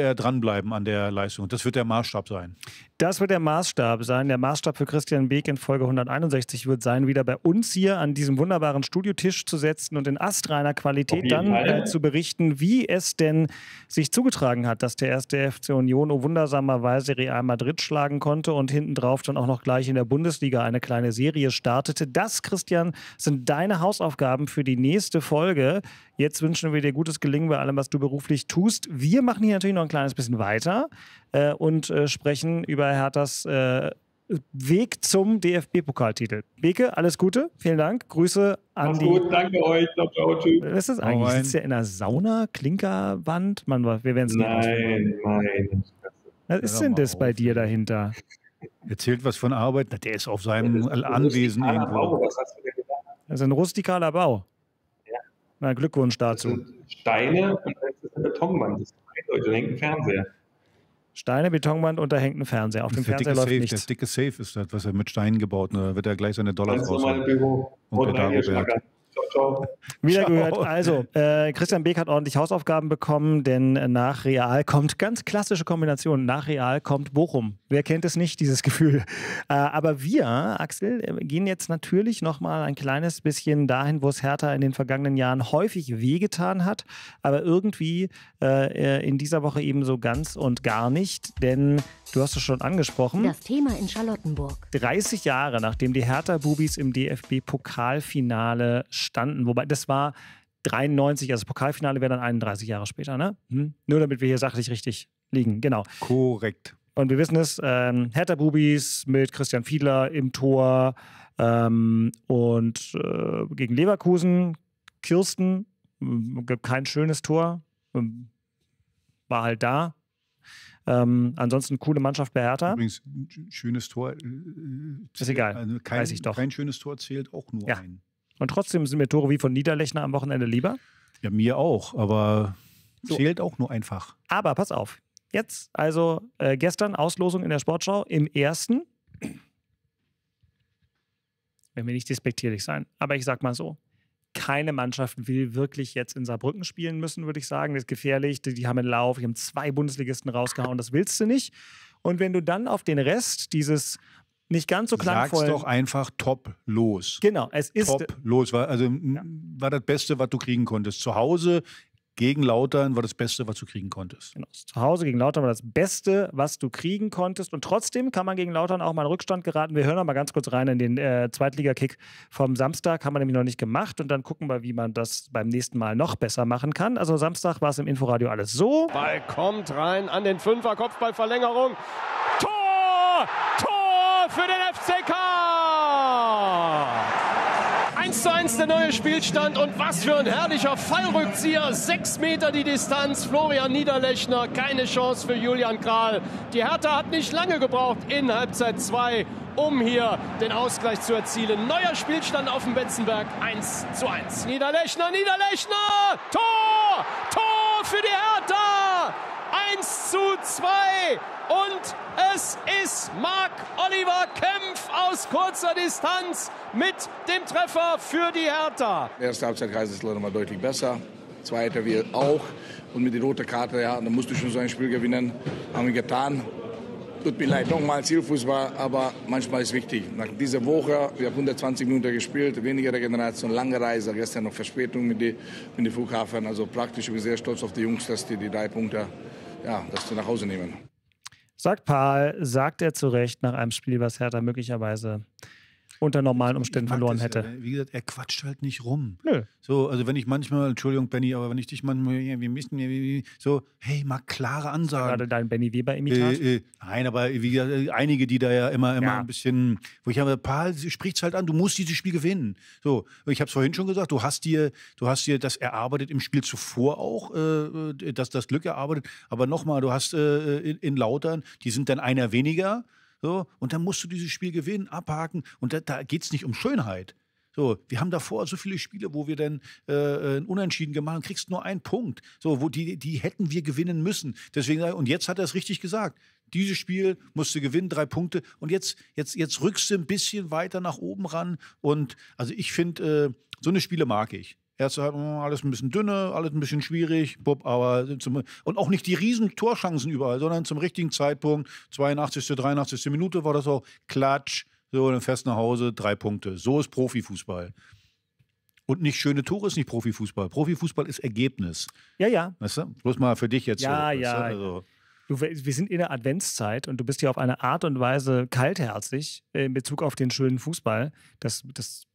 er dranbleiben an der Leistung. Das wird der Maßstab sein. Das wird der Maßstab sein. Der Maßstab für Christian Beeck in Folge 161 wird sein, wieder bei uns hier an diesem wunderbaren Studiotisch zu setzen und in astreiner Qualität dann zu berichten, wie es denn sich zugetragen hat, dass der 1. FC Union wundersamerweise Real Madrid schlagen konnte und hinten drauf dann auch noch gleich in der Bundesliga eine kleine Serie startete. Das, Christian, sind deine Hausaufgaben für die nächste Folge. Jetzt wünschen wir dir gutes Gelingen bei allem, was du beruflich tust. Wir machen hier natürlich noch ein kleines bisschen weiter und sprechen über Herthas Weg zum DFB-Pokaltitel. Beke, alles Gute, vielen Dank. Grüße an die... Gut, danke euch. Was ist das eigentlich? Sitzt ja in einer Sauna, Klinkerwand? Mann, wir werden es nicht ausprobieren. Nein. Was ist denn das bei dir dahinter? Erzählt was von Arbeit. Der ist auf seinem Anwesen irgendwo. Das ist ein rustikaler Bau. Ja. Na, Glückwunsch dazu. Das sind Steine und das ist eine Betonwand. Das ist ein Leute, Fernseher. Steine, Betonwand und da hängt ein Fernseher. Auf dem Fernseher läuft nichts. Das dicke Safe ist das, was er mit Steinen gebaut hat. Da wird er gleich seine Dollars raus. Ciao. Wieder gehört. Also, Christian Beeck hat ordentlich Hausaufgaben bekommen, denn nach Real kommt, ganz klassische Kombination, nach Real kommt Bochum. Wer kennt es nicht, dieses Gefühl? Aber wir, Axel, gehen jetzt natürlich nochmal ein kleines bisschen dahin, wo es Hertha in den vergangenen Jahren häufig wehgetan hat, aber irgendwie in dieser Woche eben so ganz und gar nicht, denn du hast es schon angesprochen. Das Thema in Charlottenburg. 30 Jahre, nachdem die Hertha-Bubis im DFB-Pokalfinale standen. Wobei, das war 93, also das Pokalfinale wäre dann 31 Jahre später, ne? Nur damit wir hier sachlich richtig liegen, genau. Korrekt. Und wir wissen es, Hertha-Bubis mit Christian Fiedler im Tor und gegen Leverkusen, Kirsten, kein schönes Tor, war halt da. Ansonsten coole Mannschaft bei Hertha. Übrigens, schönes Tor. Ist egal, also weiß ich doch. Kein schönes Tor zählt auch nur ein. Und trotzdem sind mir Tore wie von Niederlechner am Wochenende lieber. Ja, mir auch, aber so. Zählt auch nur einfach. Aber pass auf, jetzt, also gestern Auslosung in der Sportschau im ersten. Wenn wir nicht despektierlich sein, aber ich sag mal so. Keine Mannschaft will wirklich jetzt in Saarbrücken spielen müssen, würde ich sagen. Das ist gefährlich, die haben einen Lauf, die haben 2 Bundesligisten rausgehauen, das willst du nicht. Und wenn du dann auf den Rest dieses... Nicht ganz so klangvoll. Sag's doch einfach top los. Genau, es ist... Top los, war das Beste, was du kriegen konntest. Zu Hause gegen Lautern war das Beste, was du kriegen konntest. Genau, zu Hause gegen Lautern war das Beste, was du kriegen konntest. Und trotzdem kann man gegen Lautern auch mal in Rückstand geraten. Wir hören noch mal ganz kurz rein in den Zweitliga-Kick vom Samstag. Haben wir nämlich noch nicht gemacht. Und dann gucken wir, wie man das beim nächsten Mal noch besser machen kann. Also Samstag war es im Inforadio alles so. Ball kommt rein an den Fünfer, Kopfballverlängerung. Tor! Tor! Für den FCK! 1:1 der neue Spielstand und was für ein herrlicher Fallrückzieher. 6 Meter die Distanz, Florian Niederlechner, keine Chance für Julian Krahl. Die Hertha hat nicht lange gebraucht in Halbzeit 2, um hier den Ausgleich zu erzielen. Neuer Spielstand auf dem Betzenberg, 1:1. Niederlechner! Tor! Tor für die Hertha! 1:2 und es ist Marc-Oliver Kempf aus kurzer Distanz mit dem Treffer für die Hertha. Erste Halbzeit Kaiserslautern war deutlich besser, zweite wir auch und mit der roten Karte, ja, da musst du schon so ein Spiel gewinnen, haben wir getan. Tut mir leid, nochmal Zielfußball, aber manchmal ist wichtig. Nach dieser Woche, wir haben 120 Minuten gespielt, weniger Regeneration, lange Reise, gestern noch Verspätung mit dem Flughafen. Also praktisch, ich bin sehr stolz auf die Jungs, dass die 3 Punkte, ja, dass die nach Hause nehmen. Sagt Paul, sagt er zu Recht nach einem Spiel, was Hertha möglicherweise unter normalen Umständen verloren hätte. Wie gesagt, er quatscht halt nicht rum. Nö. So, also wenn ich manchmal, Entschuldigung Benni, aber wenn ich dich manchmal, wir müssen so, hey, mal klare Ansagen. Gerade dein Benni Weber-Imitat? Nein, aber wie gesagt, einige, die da ja immer ein bisschen, wo ich habe, Paul, spricht's halt an, du musst dieses Spiel gewinnen. So, ich habe es vorhin schon gesagt, du hast dir das erarbeitet im Spiel zuvor auch, das Glück erarbeitet, aber nochmal, du hast in Lautern, die sind dann einer weniger. So, und dann musst du dieses Spiel gewinnen, abhaken und da geht es nicht um Schönheit. So, wir haben davor so viele Spiele, wo wir dann ein Unentschieden gemacht haben, kriegst nur 1 Punkt. So, wo die hätten wir gewinnen müssen. Deswegen, und jetzt hat er es richtig gesagt. Dieses Spiel musst du gewinnen, 3 Punkte. Und jetzt rückst du ein bisschen weiter nach oben ran. Und also ich finde, so eine Spiele mag ich. Erste Halbzeit alles ein bisschen dünne, alles ein bisschen schwierig, aber und auch nicht die riesen Torchancen überall, sondern zum richtigen Zeitpunkt, 82., 83. Minute war das auch, klatsch, so dann fest nach Hause, 3 Punkte. So ist Profifußball. Und nicht schöne Tore ist nicht Profifußball. Profifußball ist Ergebnis. Ja, ja. Weißt du? Bloß mal für dich jetzt. Ja, so, ja. Also. Du, wir sind in der Adventszeit und du bist ja auf eine Art und Weise kaltherzig in Bezug auf den schönen Fußball. Das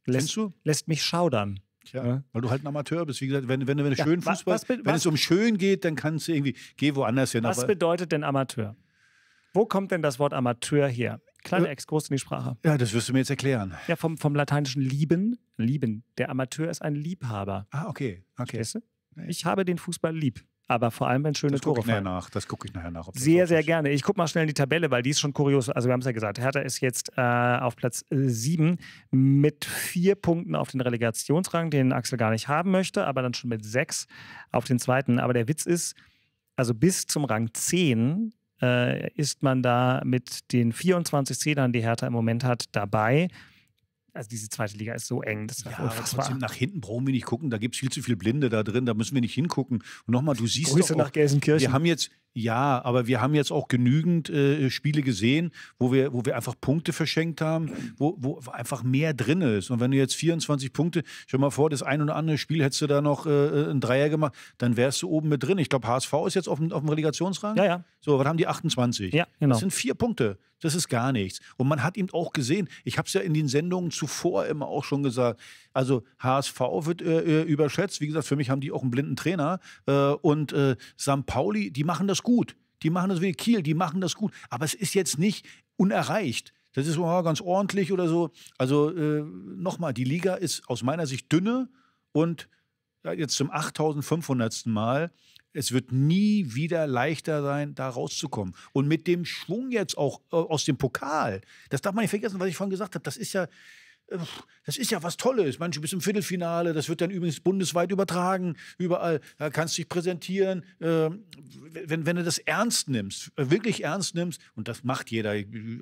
lässt mich schaudern. Tja, ja. Weil du halt ein Amateur bist. Wie gesagt, wenn du schönen Fußball, wenn es um schön geht, dann kannst du irgendwie, geh woanders hin. Was bedeutet denn Amateur? Wo kommt denn das Wort Amateur her? Kleiner Exkurs in die Sprache. Ja, das wirst du mir jetzt erklären. Ja, vom lateinischen lieben. Lieben. Der Amateur ist ein Liebhaber. Ah, okay. Okay. Weißt du? Ich habe den Fußball lieb. Aber vor allem, wenn schöne Tore fallen. Das gucke ich nachher nach. Sehr, sehr gerne. Ich gucke mal schnell in die Tabelle, weil die ist schon kurios. Also wir haben es ja gesagt, Hertha ist jetzt auf Platz 7 mit 4 Punkten auf den Relegationsrang, den Axel gar nicht haben möchte, aber dann schon mit 6 auf den zweiten. Aber der Witz ist, also bis zum Rang 10 ist man da mit den 24 Zählern, die Hertha im Moment hat, dabei. Also diese zweite Liga ist so eng. Das ist ja unfassbar. Trotzdem nach hinten brauchen wir nicht gucken. Da gibt es viel zu viele Blinde da drin. Da müssen wir nicht hingucken. Und nochmal, du siehst Grüße doch auch, nach Gelsenkirchen. Wir haben jetzt, ja, aber wir haben jetzt auch genügend Spiele gesehen, wo wir einfach Punkte verschenkt haben, wo einfach mehr drin ist. Und wenn du jetzt 24 Punkte, stell mal vor, das ein oder andere Spiel hättest du da noch einen Dreier gemacht, dann wärst du oben mit drin. Ich glaube, HSV ist jetzt auf dem Relegationsrang. Ja, ja. So, was haben die? 28. Ja, genau. Das sind 4 Punkte. Das ist gar nichts. Und man hat eben auch gesehen, ich habe es ja in den Sendungen zuvor immer auch schon gesagt, also HSV wird überschätzt. Wie gesagt, für mich haben die auch einen blinden Trainer. Und St. Pauli, die machen das gut. Die machen das wie Kiel, die machen das gut. Aber es ist jetzt nicht unerreicht. Das ist ganz ordentlich oder so. Also nochmal, die Liga ist aus meiner Sicht dünne. Und jetzt zum 8500. Mal, es wird nie wieder leichter sein, da rauszukommen. Und mit dem Schwung jetzt auch aus dem Pokal, das darf man nicht vergessen, was ich vorhin gesagt habe, das ist ja was Tolles. Manche bis im Viertelfinale, das wird dann übrigens bundesweit übertragen, überall, da kannst du dich präsentieren. Wenn du das ernst nimmst, wirklich ernst nimmst, und das macht jeder,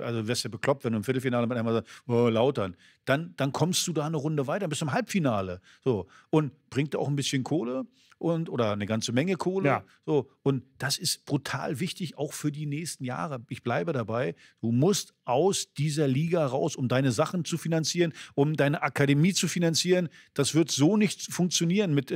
also wirst du bekloppt, wenn du im Viertelfinale mit einmal sagst, oh, Lautern, dann kommst du da eine Runde weiter, bis zum Halbfinale. So. Und bringt auch ein bisschen Kohle. Oder eine ganze Menge Kohle. Ja. So, und das ist brutal wichtig, auch für die nächsten Jahre. Ich bleibe dabei, du musst aus dieser Liga raus, um deine Sachen zu finanzieren, um deine Akademie zu finanzieren. Das wird so nicht funktionieren mit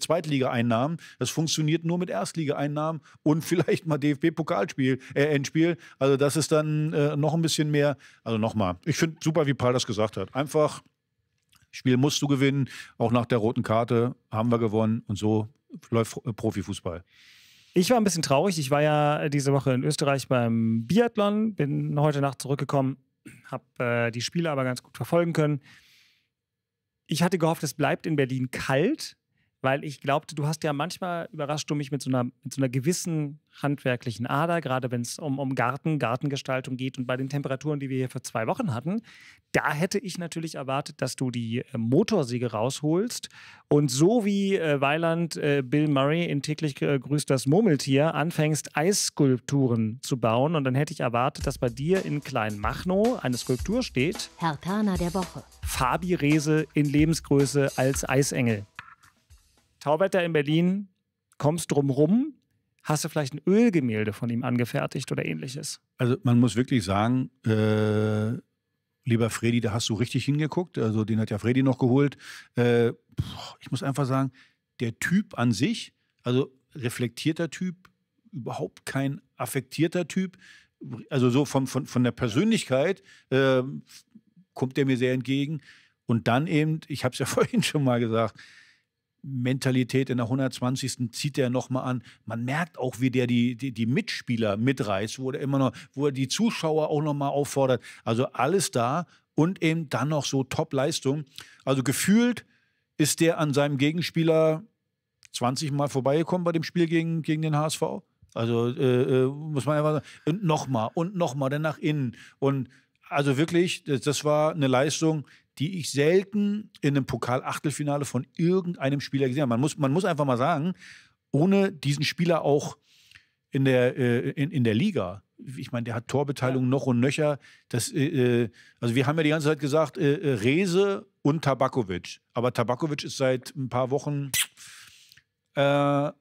Zweitliga-Einnahmen. Das funktioniert nur mit Erstliga-Einnahmen und vielleicht mal DFB-Pokalspiel, Endspiel. Also das ist dann noch ein bisschen mehr. Also nochmal, ich finde super, wie Paul das gesagt hat. Einfach... Spiel musst du gewinnen, auch nach der roten Karte haben wir gewonnen und so läuft Profifußball. Ich war ein bisschen traurig, ich war ja diese Woche in Österreich beim Biathlon, bin heute Nacht zurückgekommen, habe die Spiele aber ganz gut verfolgen können. Ich hatte gehofft, es bleibt in Berlin kalt, weil ich glaubte, du hast ja manchmal überrascht du mich mit so einer gewissen handwerklichen Ader, gerade wenn es um Gartengestaltung geht und bei den Temperaturen, die wir hier für 2 Wochen hatten, da hätte ich natürlich erwartet, dass du die Motorsäge rausholst und so wie Weiland Bill Murray in täglich grüßt das Murmeltier anfängst, Eisskulpturen zu bauen und dann hätte ich erwartet, dass bei dir in Kleinmachnow eine Skulptur steht. Hertaner der Woche. Fabi Reese in Lebensgröße als Eisengel. Tauwetter in Berlin, kommst drum rum, hast du vielleicht ein Ölgemälde von ihm angefertigt oder ähnliches? Also man muss wirklich sagen, lieber Fredi, da hast du richtig hingeguckt, also den hat ja Fredi noch geholt. Ich muss einfach sagen, der Typ an sich, also reflektierter Typ, überhaupt kein affektierter Typ, also so von der Persönlichkeit kommt der mir sehr entgegen. Und dann eben, ich habe es ja vorhin schon mal gesagt, Mentalität in der 120. zieht er nochmal an. Man merkt auch, wie der die Mitspieler mitreißt, wo er die Zuschauer auch nochmal auffordert. Also alles da und eben dann noch so Top-Leistung. Also gefühlt ist der an seinem Gegenspieler 20 Mal vorbeigekommen bei dem Spiel gegen den HSV. Also muss man einfach sagen, und nochmal, dann nach innen. Und also wirklich, das war eine Leistung, die ich selten in einem Pokal-Achtelfinale von irgendeinem Spieler gesehen habe. Man muss einfach mal sagen, ohne diesen Spieler auch in der Liga, ich meine, der hat Torbeteiligung noch und nöcher. Also wir haben ja die ganze Zeit gesagt, Reese und Tabaković. Aber Tabaković ist seit ein paar Wochen aber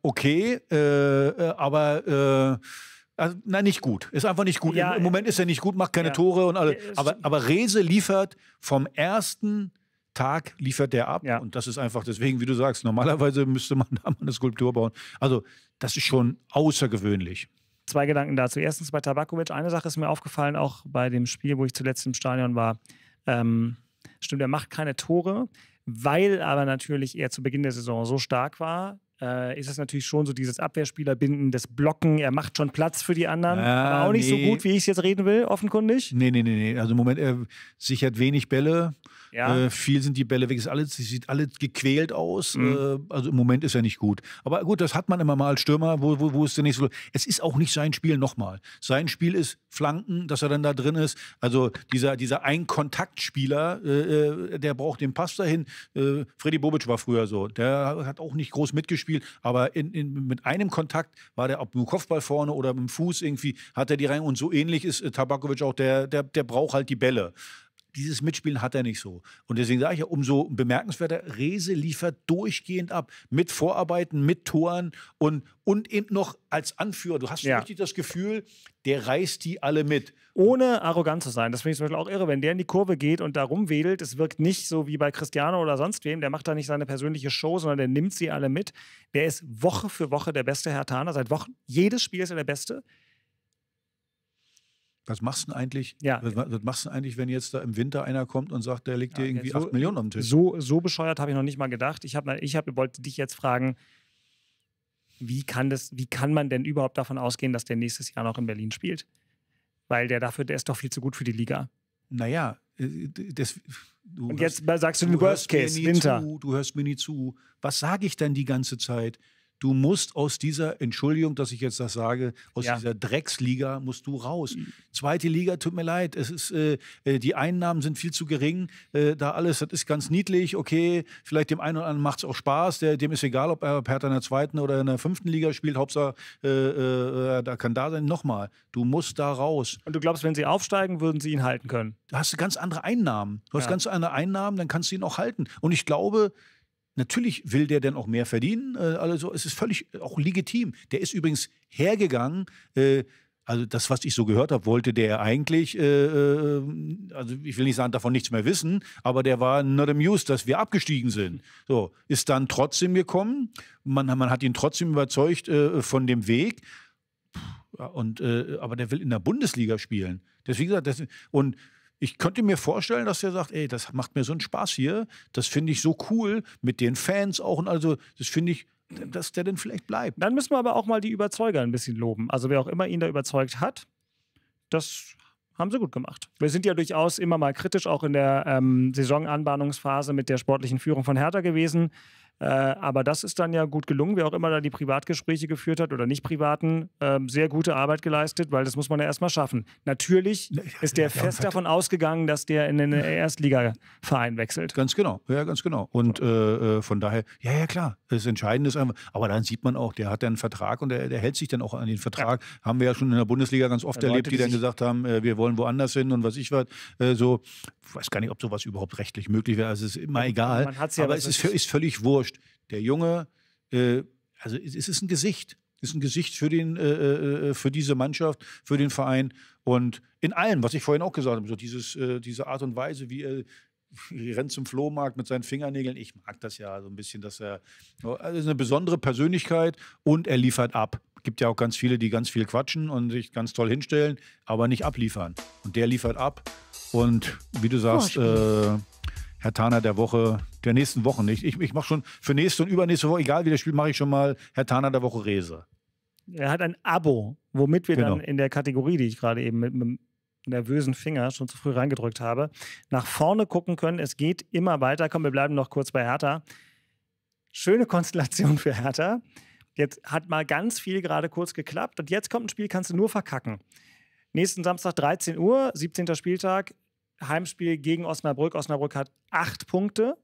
nicht gut. Ist einfach nicht gut. Ja, im Moment ist er nicht gut, macht keine Tore und alles. Aber Reese liefert vom ersten Tag liefert der ab. Ja. Und das ist einfach deswegen, wie du sagst, normalerweise müsste man da mal eine Skulptur bauen. Also das ist schon außergewöhnlich. Zwei Gedanken dazu. Erstens bei Tabaković. Eine Sache ist mir aufgefallen, auch bei dem Spiel, wo ich zuletzt im Stadion war. Stimmt, er macht keine Tore, weil aber natürlich er zu Beginn der Saison so stark war, ist es natürlich schon so dieses Abwehrspielerbinden, das Blocken, er macht schon Platz für die anderen, aber auch nicht so gut, wie ich es jetzt reden will, offenkundig. Nee. Also im Moment, er sichert wenig Bälle, viel sind die Bälle weg, sie sieht alle gequält aus, also im Moment ist er nicht gut. Aber gut, das hat man immer mal als Stürmer, wo ist der nächste? Es ist auch nicht sein Spiel nochmal. Sein Spiel ist Flanken, dass er dann da drin ist, also dieser Ein-Kontakt-Spieler, der braucht den Pass dahin. Freddy Bobic war früher so, der hat auch nicht groß mitgespielt, aber mit einem Kontakt war der, ob mit dem Kopfball vorne oder mit dem Fuß irgendwie, hat er die rein. Und so ähnlich ist Tabaković auch, der braucht halt die Bälle. Dieses Mitspielen hat er nicht so. Und deswegen sage ich ja, umso bemerkenswerter, Reese liefert durchgehend ab. Mit Vorarbeiten, mit Toren und eben noch als Anführer. Du hast richtig das Gefühl, der reißt die alle mit. Ohne arrogant zu sein. Das finde ich zum Beispiel auch irre. Wenn der in die Kurve geht und da rumwedelt, es wirkt nicht so wie bei Cristiano oder sonst wem. Der macht da nicht seine persönliche Show, sondern der nimmt sie alle mit. Der ist Woche für Woche der beste Herthaner. Seit Wochen. Jedes Spiel ist er der Beste. Was machst du denn eigentlich, wenn jetzt da im Winter einer kommt und sagt, der legt dir irgendwie 8 Millionen am Tisch? So bescheuert habe ich noch nicht mal gedacht. Ich wollte dich jetzt fragen, wie kann man denn überhaupt davon ausgehen, dass der nächstes Jahr noch in Berlin spielt? Weil der ist doch viel zu gut für die Liga. Naja, und jetzt sagst du den Worst Case, Winter. Du hörst mir nie zu. Was sage ich denn die ganze Zeit? Du musst aus dieser, Entschuldigung, dass ich jetzt das sage, aus dieser Drecksliga musst du raus. Zweite Liga, tut mir leid, es ist, die Einnahmen sind viel zu gering, da alles, das ist ganz niedlich, okay, vielleicht dem einen oder anderen macht es auch Spaß, dem ist egal, ob er Hertha in der zweiten oder in der 5. Liga spielt, Hauptsache, da kann da sein, nochmal, du musst da raus. Und du glaubst, wenn sie aufsteigen, würden sie ihn halten können? Du hast ganz andere Einnahmen, du hast ganz andere Einnahmen, dann kannst du ihn auch halten. Und ich glaube, natürlich will der dann auch mehr verdienen. Also es ist völlig auch legitim. Der ist übrigens hergegangen. Also das, was ich so gehört habe, wollte der eigentlich, also ich will nicht sagen, davon nichts mehr wissen, aber der war not amused, dass wir abgestiegen sind. So, ist dann trotzdem gekommen. Man hat ihn trotzdem überzeugt von dem Weg. Aber der will in der Bundesliga spielen. Deswegen und ich könnte mir vorstellen, dass der sagt, ey, das macht mir so einen Spaß hier, das finde ich so cool, mit den Fans auch und also, das finde ich, dass der dann vielleicht bleibt. Dann müssen wir aber auch mal die Überzeuger ein bisschen loben. Also wer auch immer ihn da überzeugt hat, das haben sie gut gemacht. Wir sind ja durchaus immer mal kritisch, auch in der Saisonanbahnungsphase mit der sportlichen Führung von Hertha gewesen. Aber das ist dann ja gut gelungen, wer auch immer da die Privatgespräche geführt hat oder nicht privaten, sehr gute Arbeit geleistet, weil das muss man ja erstmal schaffen. Natürlich ist der fest davon ausgegangen, dass der in den Erstligaverein wechselt. Ganz genau, ja, ganz genau. Und von daher, ja, klar, das Entscheidende ist einfach, aber dann sieht man auch, der hat einen Vertrag und der hält sich dann auch an den Vertrag. Ja. Haben wir ja schon in der Bundesliga ganz oft erlebt, Leute, die dann gesagt haben, wir wollen woanders hin und was ich was. So, ich weiß gar nicht, ob sowas überhaupt rechtlich möglich wäre, also es ist immer egal. Aber es ist völlig wurscht. Der Junge, also es ist ein Gesicht. Es ist ein Gesicht für diese Mannschaft, für den Verein. Und in allem, was ich vorhin auch gesagt habe, so diese Art und Weise, wie er rennt zum Flohmarkt mit seinen Fingernägeln. Ich mag das ja so ein bisschen, dass er ist eine besondere Persönlichkeit und er liefert ab. Es gibt ja auch ganz viele, die ganz viel quatschen und sich ganz toll hinstellen, aber nicht abliefern. Und der liefert ab. Und wie du sagst, Herthaner der Woche, der nächsten Wochen nicht. Ich mache schon für nächste und übernächste Woche, egal wie das Spiel, mache ich schon mal Herthaner der Woche Reese. Er hat ein Abo, womit wir dann in der Kategorie, die ich gerade eben mit einem nervösen Finger schon zu früh reingedrückt habe, nach vorne gucken können. Es geht immer weiter. Komm, wir bleiben noch kurz bei Hertha. Schöne Konstellation für Hertha. Jetzt hat mal ganz viel gerade kurz geklappt und jetzt kommt ein Spiel, kannst du nur verkacken. Nächsten Samstag 13 Uhr, 17. Spieltag. Heimspiel gegen Osnabrück. Osnabrück hat 8 Punkte.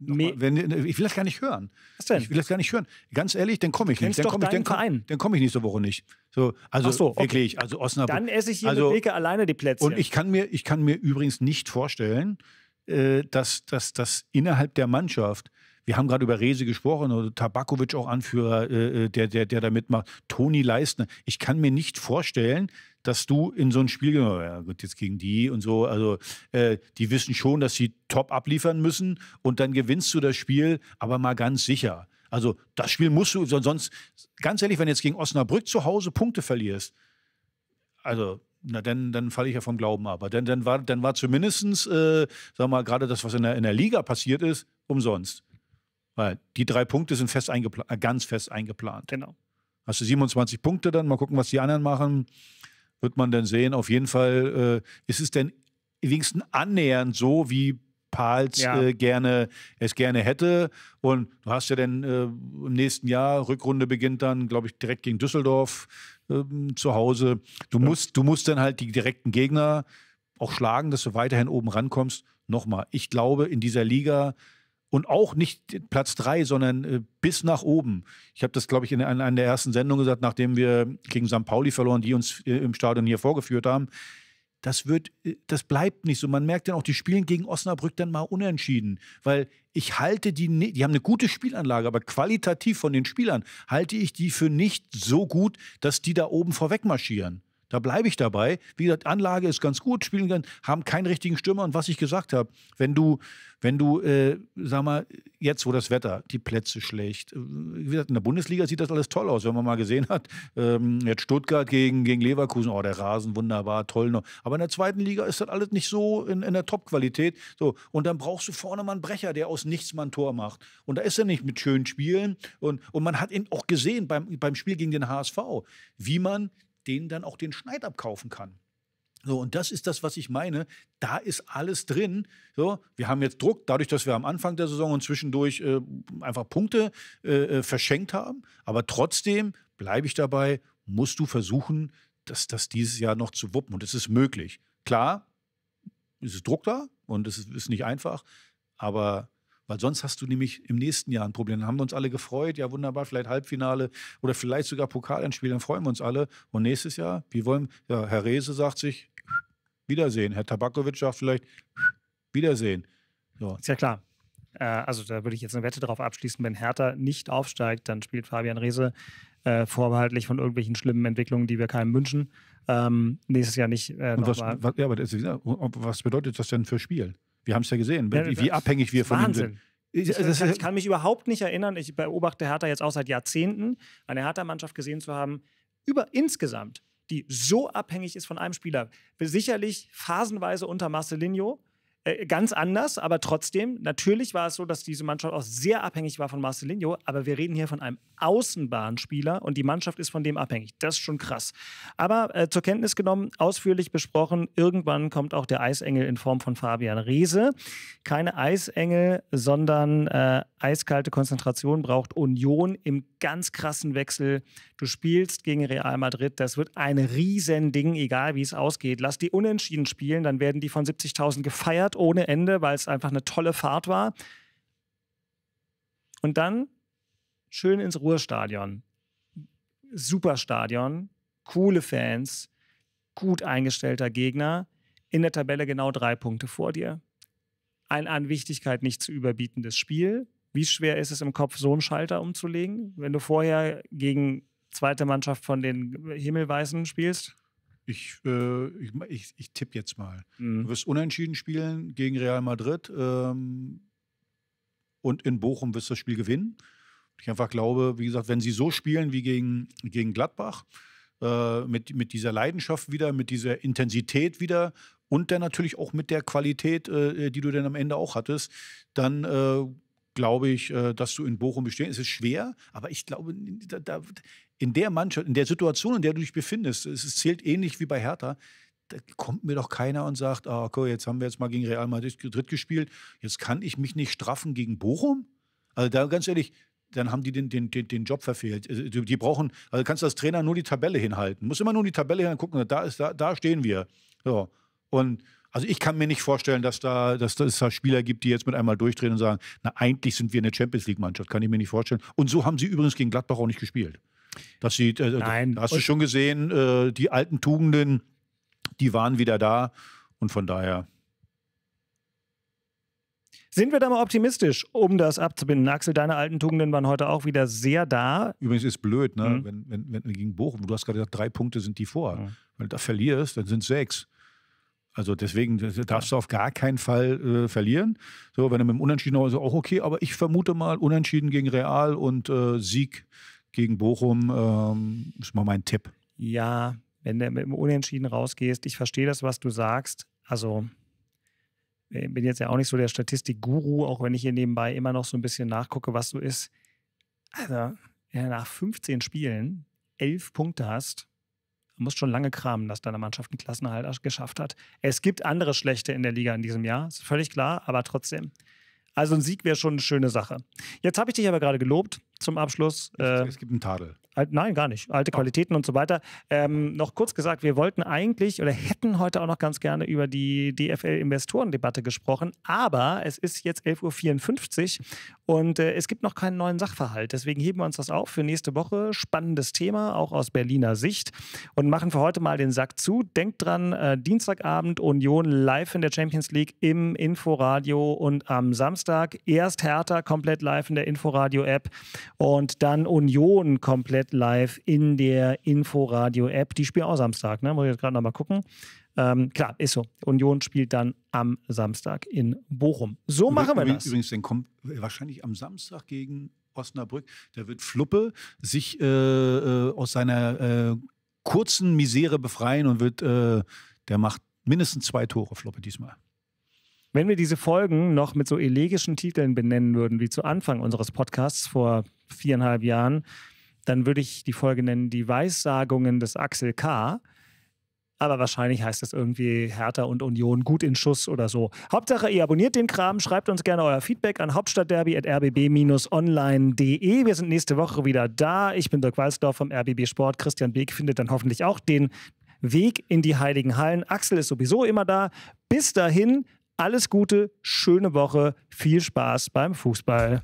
Ich will das gar nicht hören. Was denn? Ich will das gar nicht hören. Ganz ehrlich, dann komme ich nicht. Dann komme ich nächste Woche nicht. So, also wirklich, also Osnabrück. Dann esse ich hier mit Beke alleine die Plätze. Und ich kann mir übrigens nicht vorstellen, dass innerhalb der Mannschaft, wir haben gerade über Reese gesprochen, oder Tabaković auch Anführer, der da mitmacht, Toni Leistner. Ich kann mir nicht vorstellen, dass du in so ein Spiel, ja gut, jetzt gegen die und so, also die wissen schon, dass sie top abliefern müssen und dann gewinnst du das Spiel, aber mal ganz sicher. Also das Spiel musst du, sonst, ganz ehrlich, wenn du jetzt gegen Osnabrück zu Hause Punkte verlierst, also na, dann falle ich ja vom Glauben ab. Aber dann war zumindest, sag mal, gerade das, was in der Liga passiert ist, umsonst. Weil die 3 Punkte sind fest ganz fest eingeplant. Genau. Hast du 27 Punkte dann, mal gucken, was die anderen machen, wird man dann sehen. Auf jeden Fall ist es denn wenigstens annähernd so, wie Pals es gerne hätte. Und du hast ja dann im nächsten Jahr, Rückrunde beginnt dann, glaube ich, direkt gegen Düsseldorf zu Hause. Du musst dann halt die direkten Gegner auch schlagen, dass du weiterhin oben rankommst. Nochmal, ich glaube, in dieser Liga und auch nicht Platz 3, sondern bis nach oben. Ich habe das, glaube ich, in einer der ersten Sendungen gesagt, nachdem wir gegen St. Pauli verloren, die uns im Stadion hier vorgeführt haben. Das bleibt nicht so. Man merkt dann auch, die spielen gegen Osnabrück dann mal unentschieden. Weil ich halte die haben eine gute Spielanlage, aber qualitativ von den Spielern halte ich die für nicht so gut, dass die da oben vorweg marschieren. Da bleibe ich dabei. Wie gesagt, Anlage ist ganz gut, spielen ganz, haben keinen richtigen Stürmer. Und was ich gesagt habe, wenn du sag mal, jetzt wo das Wetter, die Plätze schlecht. Wie gesagt, in der Bundesliga sieht das alles toll aus, wenn man mal gesehen hat. Jetzt Stuttgart gegen Leverkusen, oh, der Rasen, wunderbar, toll noch. Aber in der zweiten Liga ist das alles nicht so in der Top-Qualität. So, und dann brauchst du vorne mal einen Brecher, der aus nichts mal ein Tor macht. Und da ist er nicht mit schönen Spielen. Und man hat ihn auch gesehen beim Spiel gegen den HSV, wie man denen dann auch den Schneid abkaufen kann. So, und das ist das, was ich meine. Da ist alles drin. So, wir haben jetzt Druck, dadurch, dass wir am Anfang der Saison und zwischendurch einfach Punkte verschenkt haben. Aber trotzdem bleibe ich dabei, musst du versuchen, das dieses Jahr noch zu wuppen. Und es ist möglich. Klar, es ist Druck da und es ist nicht einfach, aber weil sonst hast du nämlich im nächsten Jahr ein Problem. Dann haben wir uns alle gefreut, ja wunderbar, vielleicht Halbfinale oder vielleicht sogar Pokalendspiel, dann freuen wir uns alle. Und nächstes Jahr, ja, Herr Reese sagt sich, Wiedersehen. Herr Tabaković sagt vielleicht, Wiedersehen. So. Ist ja klar. Also da würde ich jetzt eine Wette drauf abschließen, wenn Hertha nicht aufsteigt, dann spielt Fabian Reese vorbehaltlich von irgendwelchen schlimmen Entwicklungen, die wir keinem wünschen. Nächstes Jahr nicht. Was bedeutet das denn für Spiel? Wir haben es ja gesehen, wie abhängig wir von ihm sind. Ich kann mich überhaupt nicht erinnern, ich beobachte Hertha jetzt auch seit Jahrzehnten, eine Hertha-Mannschaft gesehen zu haben, insgesamt, die so abhängig ist von einem Spieler. Sicherlich phasenweise unter Marcelinho, ganz anders, aber trotzdem, natürlich war es so, dass diese Mannschaft auch sehr abhängig war von Marcelinho, aber wir reden hier von einem Außenbahnspieler und die Mannschaft ist von dem abhängig. Das ist schon krass. Aber zur Kenntnis genommen, ausführlich besprochen, irgendwann kommt auch der Eisengel in Form von Fabian Reese. Keine Eisengel, sondern eiskalte Konzentration braucht Union im ganz krassen Wechsel. Du spielst gegen Real Madrid, das wird ein Riesending, egal wie es ausgeht. Lass die Unentschieden spielen, dann werden die von 70.000 gefeiert ohne Ende, weil es einfach eine tolle Fahrt war. Und dann schön ins Ruhrstadion. Super Stadion, coole Fans, gut eingestellter Gegner, in der Tabelle genau 3 Punkte vor dir. Ein an Wichtigkeit nicht zu überbietendes Spiel. Wie schwer ist es im Kopf, so einen Schalter umzulegen, wenn du vorher gegen zweite Mannschaft von den Himmelweißen spielst? Ich tippe jetzt mal. Du wirst unentschieden spielen gegen Real Madrid und in Bochum wirst du das Spiel gewinnen. Ich einfach glaube, wie gesagt, wenn sie so spielen wie gegen Gladbach, mit dieser Leidenschaft wieder, mit dieser Intensität wieder und dann natürlich auch mit der Qualität, die du dann am Ende auch hattest, dann glaube ich, dass du in Bochum bestehen. Es ist schwer, aber ich glaube, in der Mannschaft, in der Situation, in der du dich befindest, es zählt ähnlich wie bei Hertha, da kommt mir doch keiner und sagt, ah, okay, jetzt haben wir jetzt mal gegen Real Madrid gespielt, jetzt kann ich mich nicht straffen gegen Bochum? Also da ganz ehrlich, dann haben die den Job verfehlt. Die brauchen, also kannst du als Trainer nur die Tabelle hinhalten. Muss immer nur die Tabelle hinhalten, gucken, da stehen wir. So. Und also ich kann mir nicht vorstellen, dass es da Spieler gibt, die jetzt mit einmal durchdrehen und sagen, na eigentlich sind wir eine Champions-League-Mannschaft, kann ich mir nicht vorstellen. Und so haben sie übrigens gegen Gladbach auch nicht gespielt. Das sieht, nein. Da hast du schon gesehen, die alten Tugenden, die waren wieder da und von daher. Sind wir da mal optimistisch, um das abzubinden? Axel, deine alten Tugenden waren heute auch wieder sehr da. Übrigens ist blöd, ne? Wenn gegen Bochum, du hast gerade gesagt, 3 Punkte sind die vor. Mhm. Wenn du da verlierst, dann sind es 6. Also deswegen darfst du auf gar keinen Fall verlieren. So, wenn du mit dem Unentschieden hast, ist auch okay. Aber ich vermute mal, Unentschieden gegen Real und Sieg gegen Bochum ist mal mein Tipp. Ja, wenn du mit dem Unentschieden rausgehst, ich verstehe das, was du sagst. Also ich bin jetzt ja auch nicht so der Statistikguru, auch wenn ich hier nebenbei immer noch so ein bisschen nachgucke, was so ist. Also wenn du nach 15 Spielen 11 Punkte hast, man muss schon lange kramen, dass deine Mannschaft einen Klassenerhalt geschafft hat. Es gibt andere Schlechte in der Liga in diesem Jahr, ist völlig klar, aber trotzdem. Also ein Sieg wäre schon eine schöne Sache. Jetzt habe ich dich aber gerade gelobt zum Abschluss. Es gibt einen Tadel. Nein, gar nicht. Alte Qualitäten und so weiter. Noch kurz gesagt, wir wollten eigentlich oder hätten heute auch noch ganz gerne über die DFL-Investorendebatte gesprochen, aber es ist jetzt 11.54 Uhr und es gibt noch keinen neuen Sachverhalt. Deswegen heben wir uns das auf für nächste Woche. Spannendes Thema, auch aus Berliner Sicht, und machen für heute mal den Sack zu. Denkt dran, Dienstagabend Union live in der Champions League im Inforadio und am Samstag erst Hertha komplett live in der Inforadio-App und dann Union komplett live in der Inforadio-App. Die spielen auch Samstag, ne? Muss ich jetzt gerade nochmal gucken. Klar, ist so. Union spielt dann am Samstag in Bochum. So machen wir das. Übrigens, dann kommt wahrscheinlich am Samstag gegen Osnabrück, da wird Fluppe sich aus seiner kurzen Misere befreien und wird, der macht mindestens 2 Tore, Fluppe, diesmal. Wenn wir diese Folgen noch mit so elegischen Titeln benennen würden, wie zu Anfang unseres Podcasts vor 4,5 Jahren, dann würde ich die Folge nennen, die Weissagungen des Axel K. Aber wahrscheinlich heißt das irgendwie Hertha und Union gut in Schuss oder so. Hauptsache, ihr abonniert den Kram, schreibt uns gerne euer Feedback an hauptstadtderby@rbb-online.de. Wir sind nächste Woche wieder da. Ich bin Dirk Walzdorf vom rbb Sport. Christian Beeck findet dann hoffentlich auch den Weg in die Heiligen Hallen. Axel ist sowieso immer da. Bis dahin, alles Gute, schöne Woche, viel Spaß beim Fußball.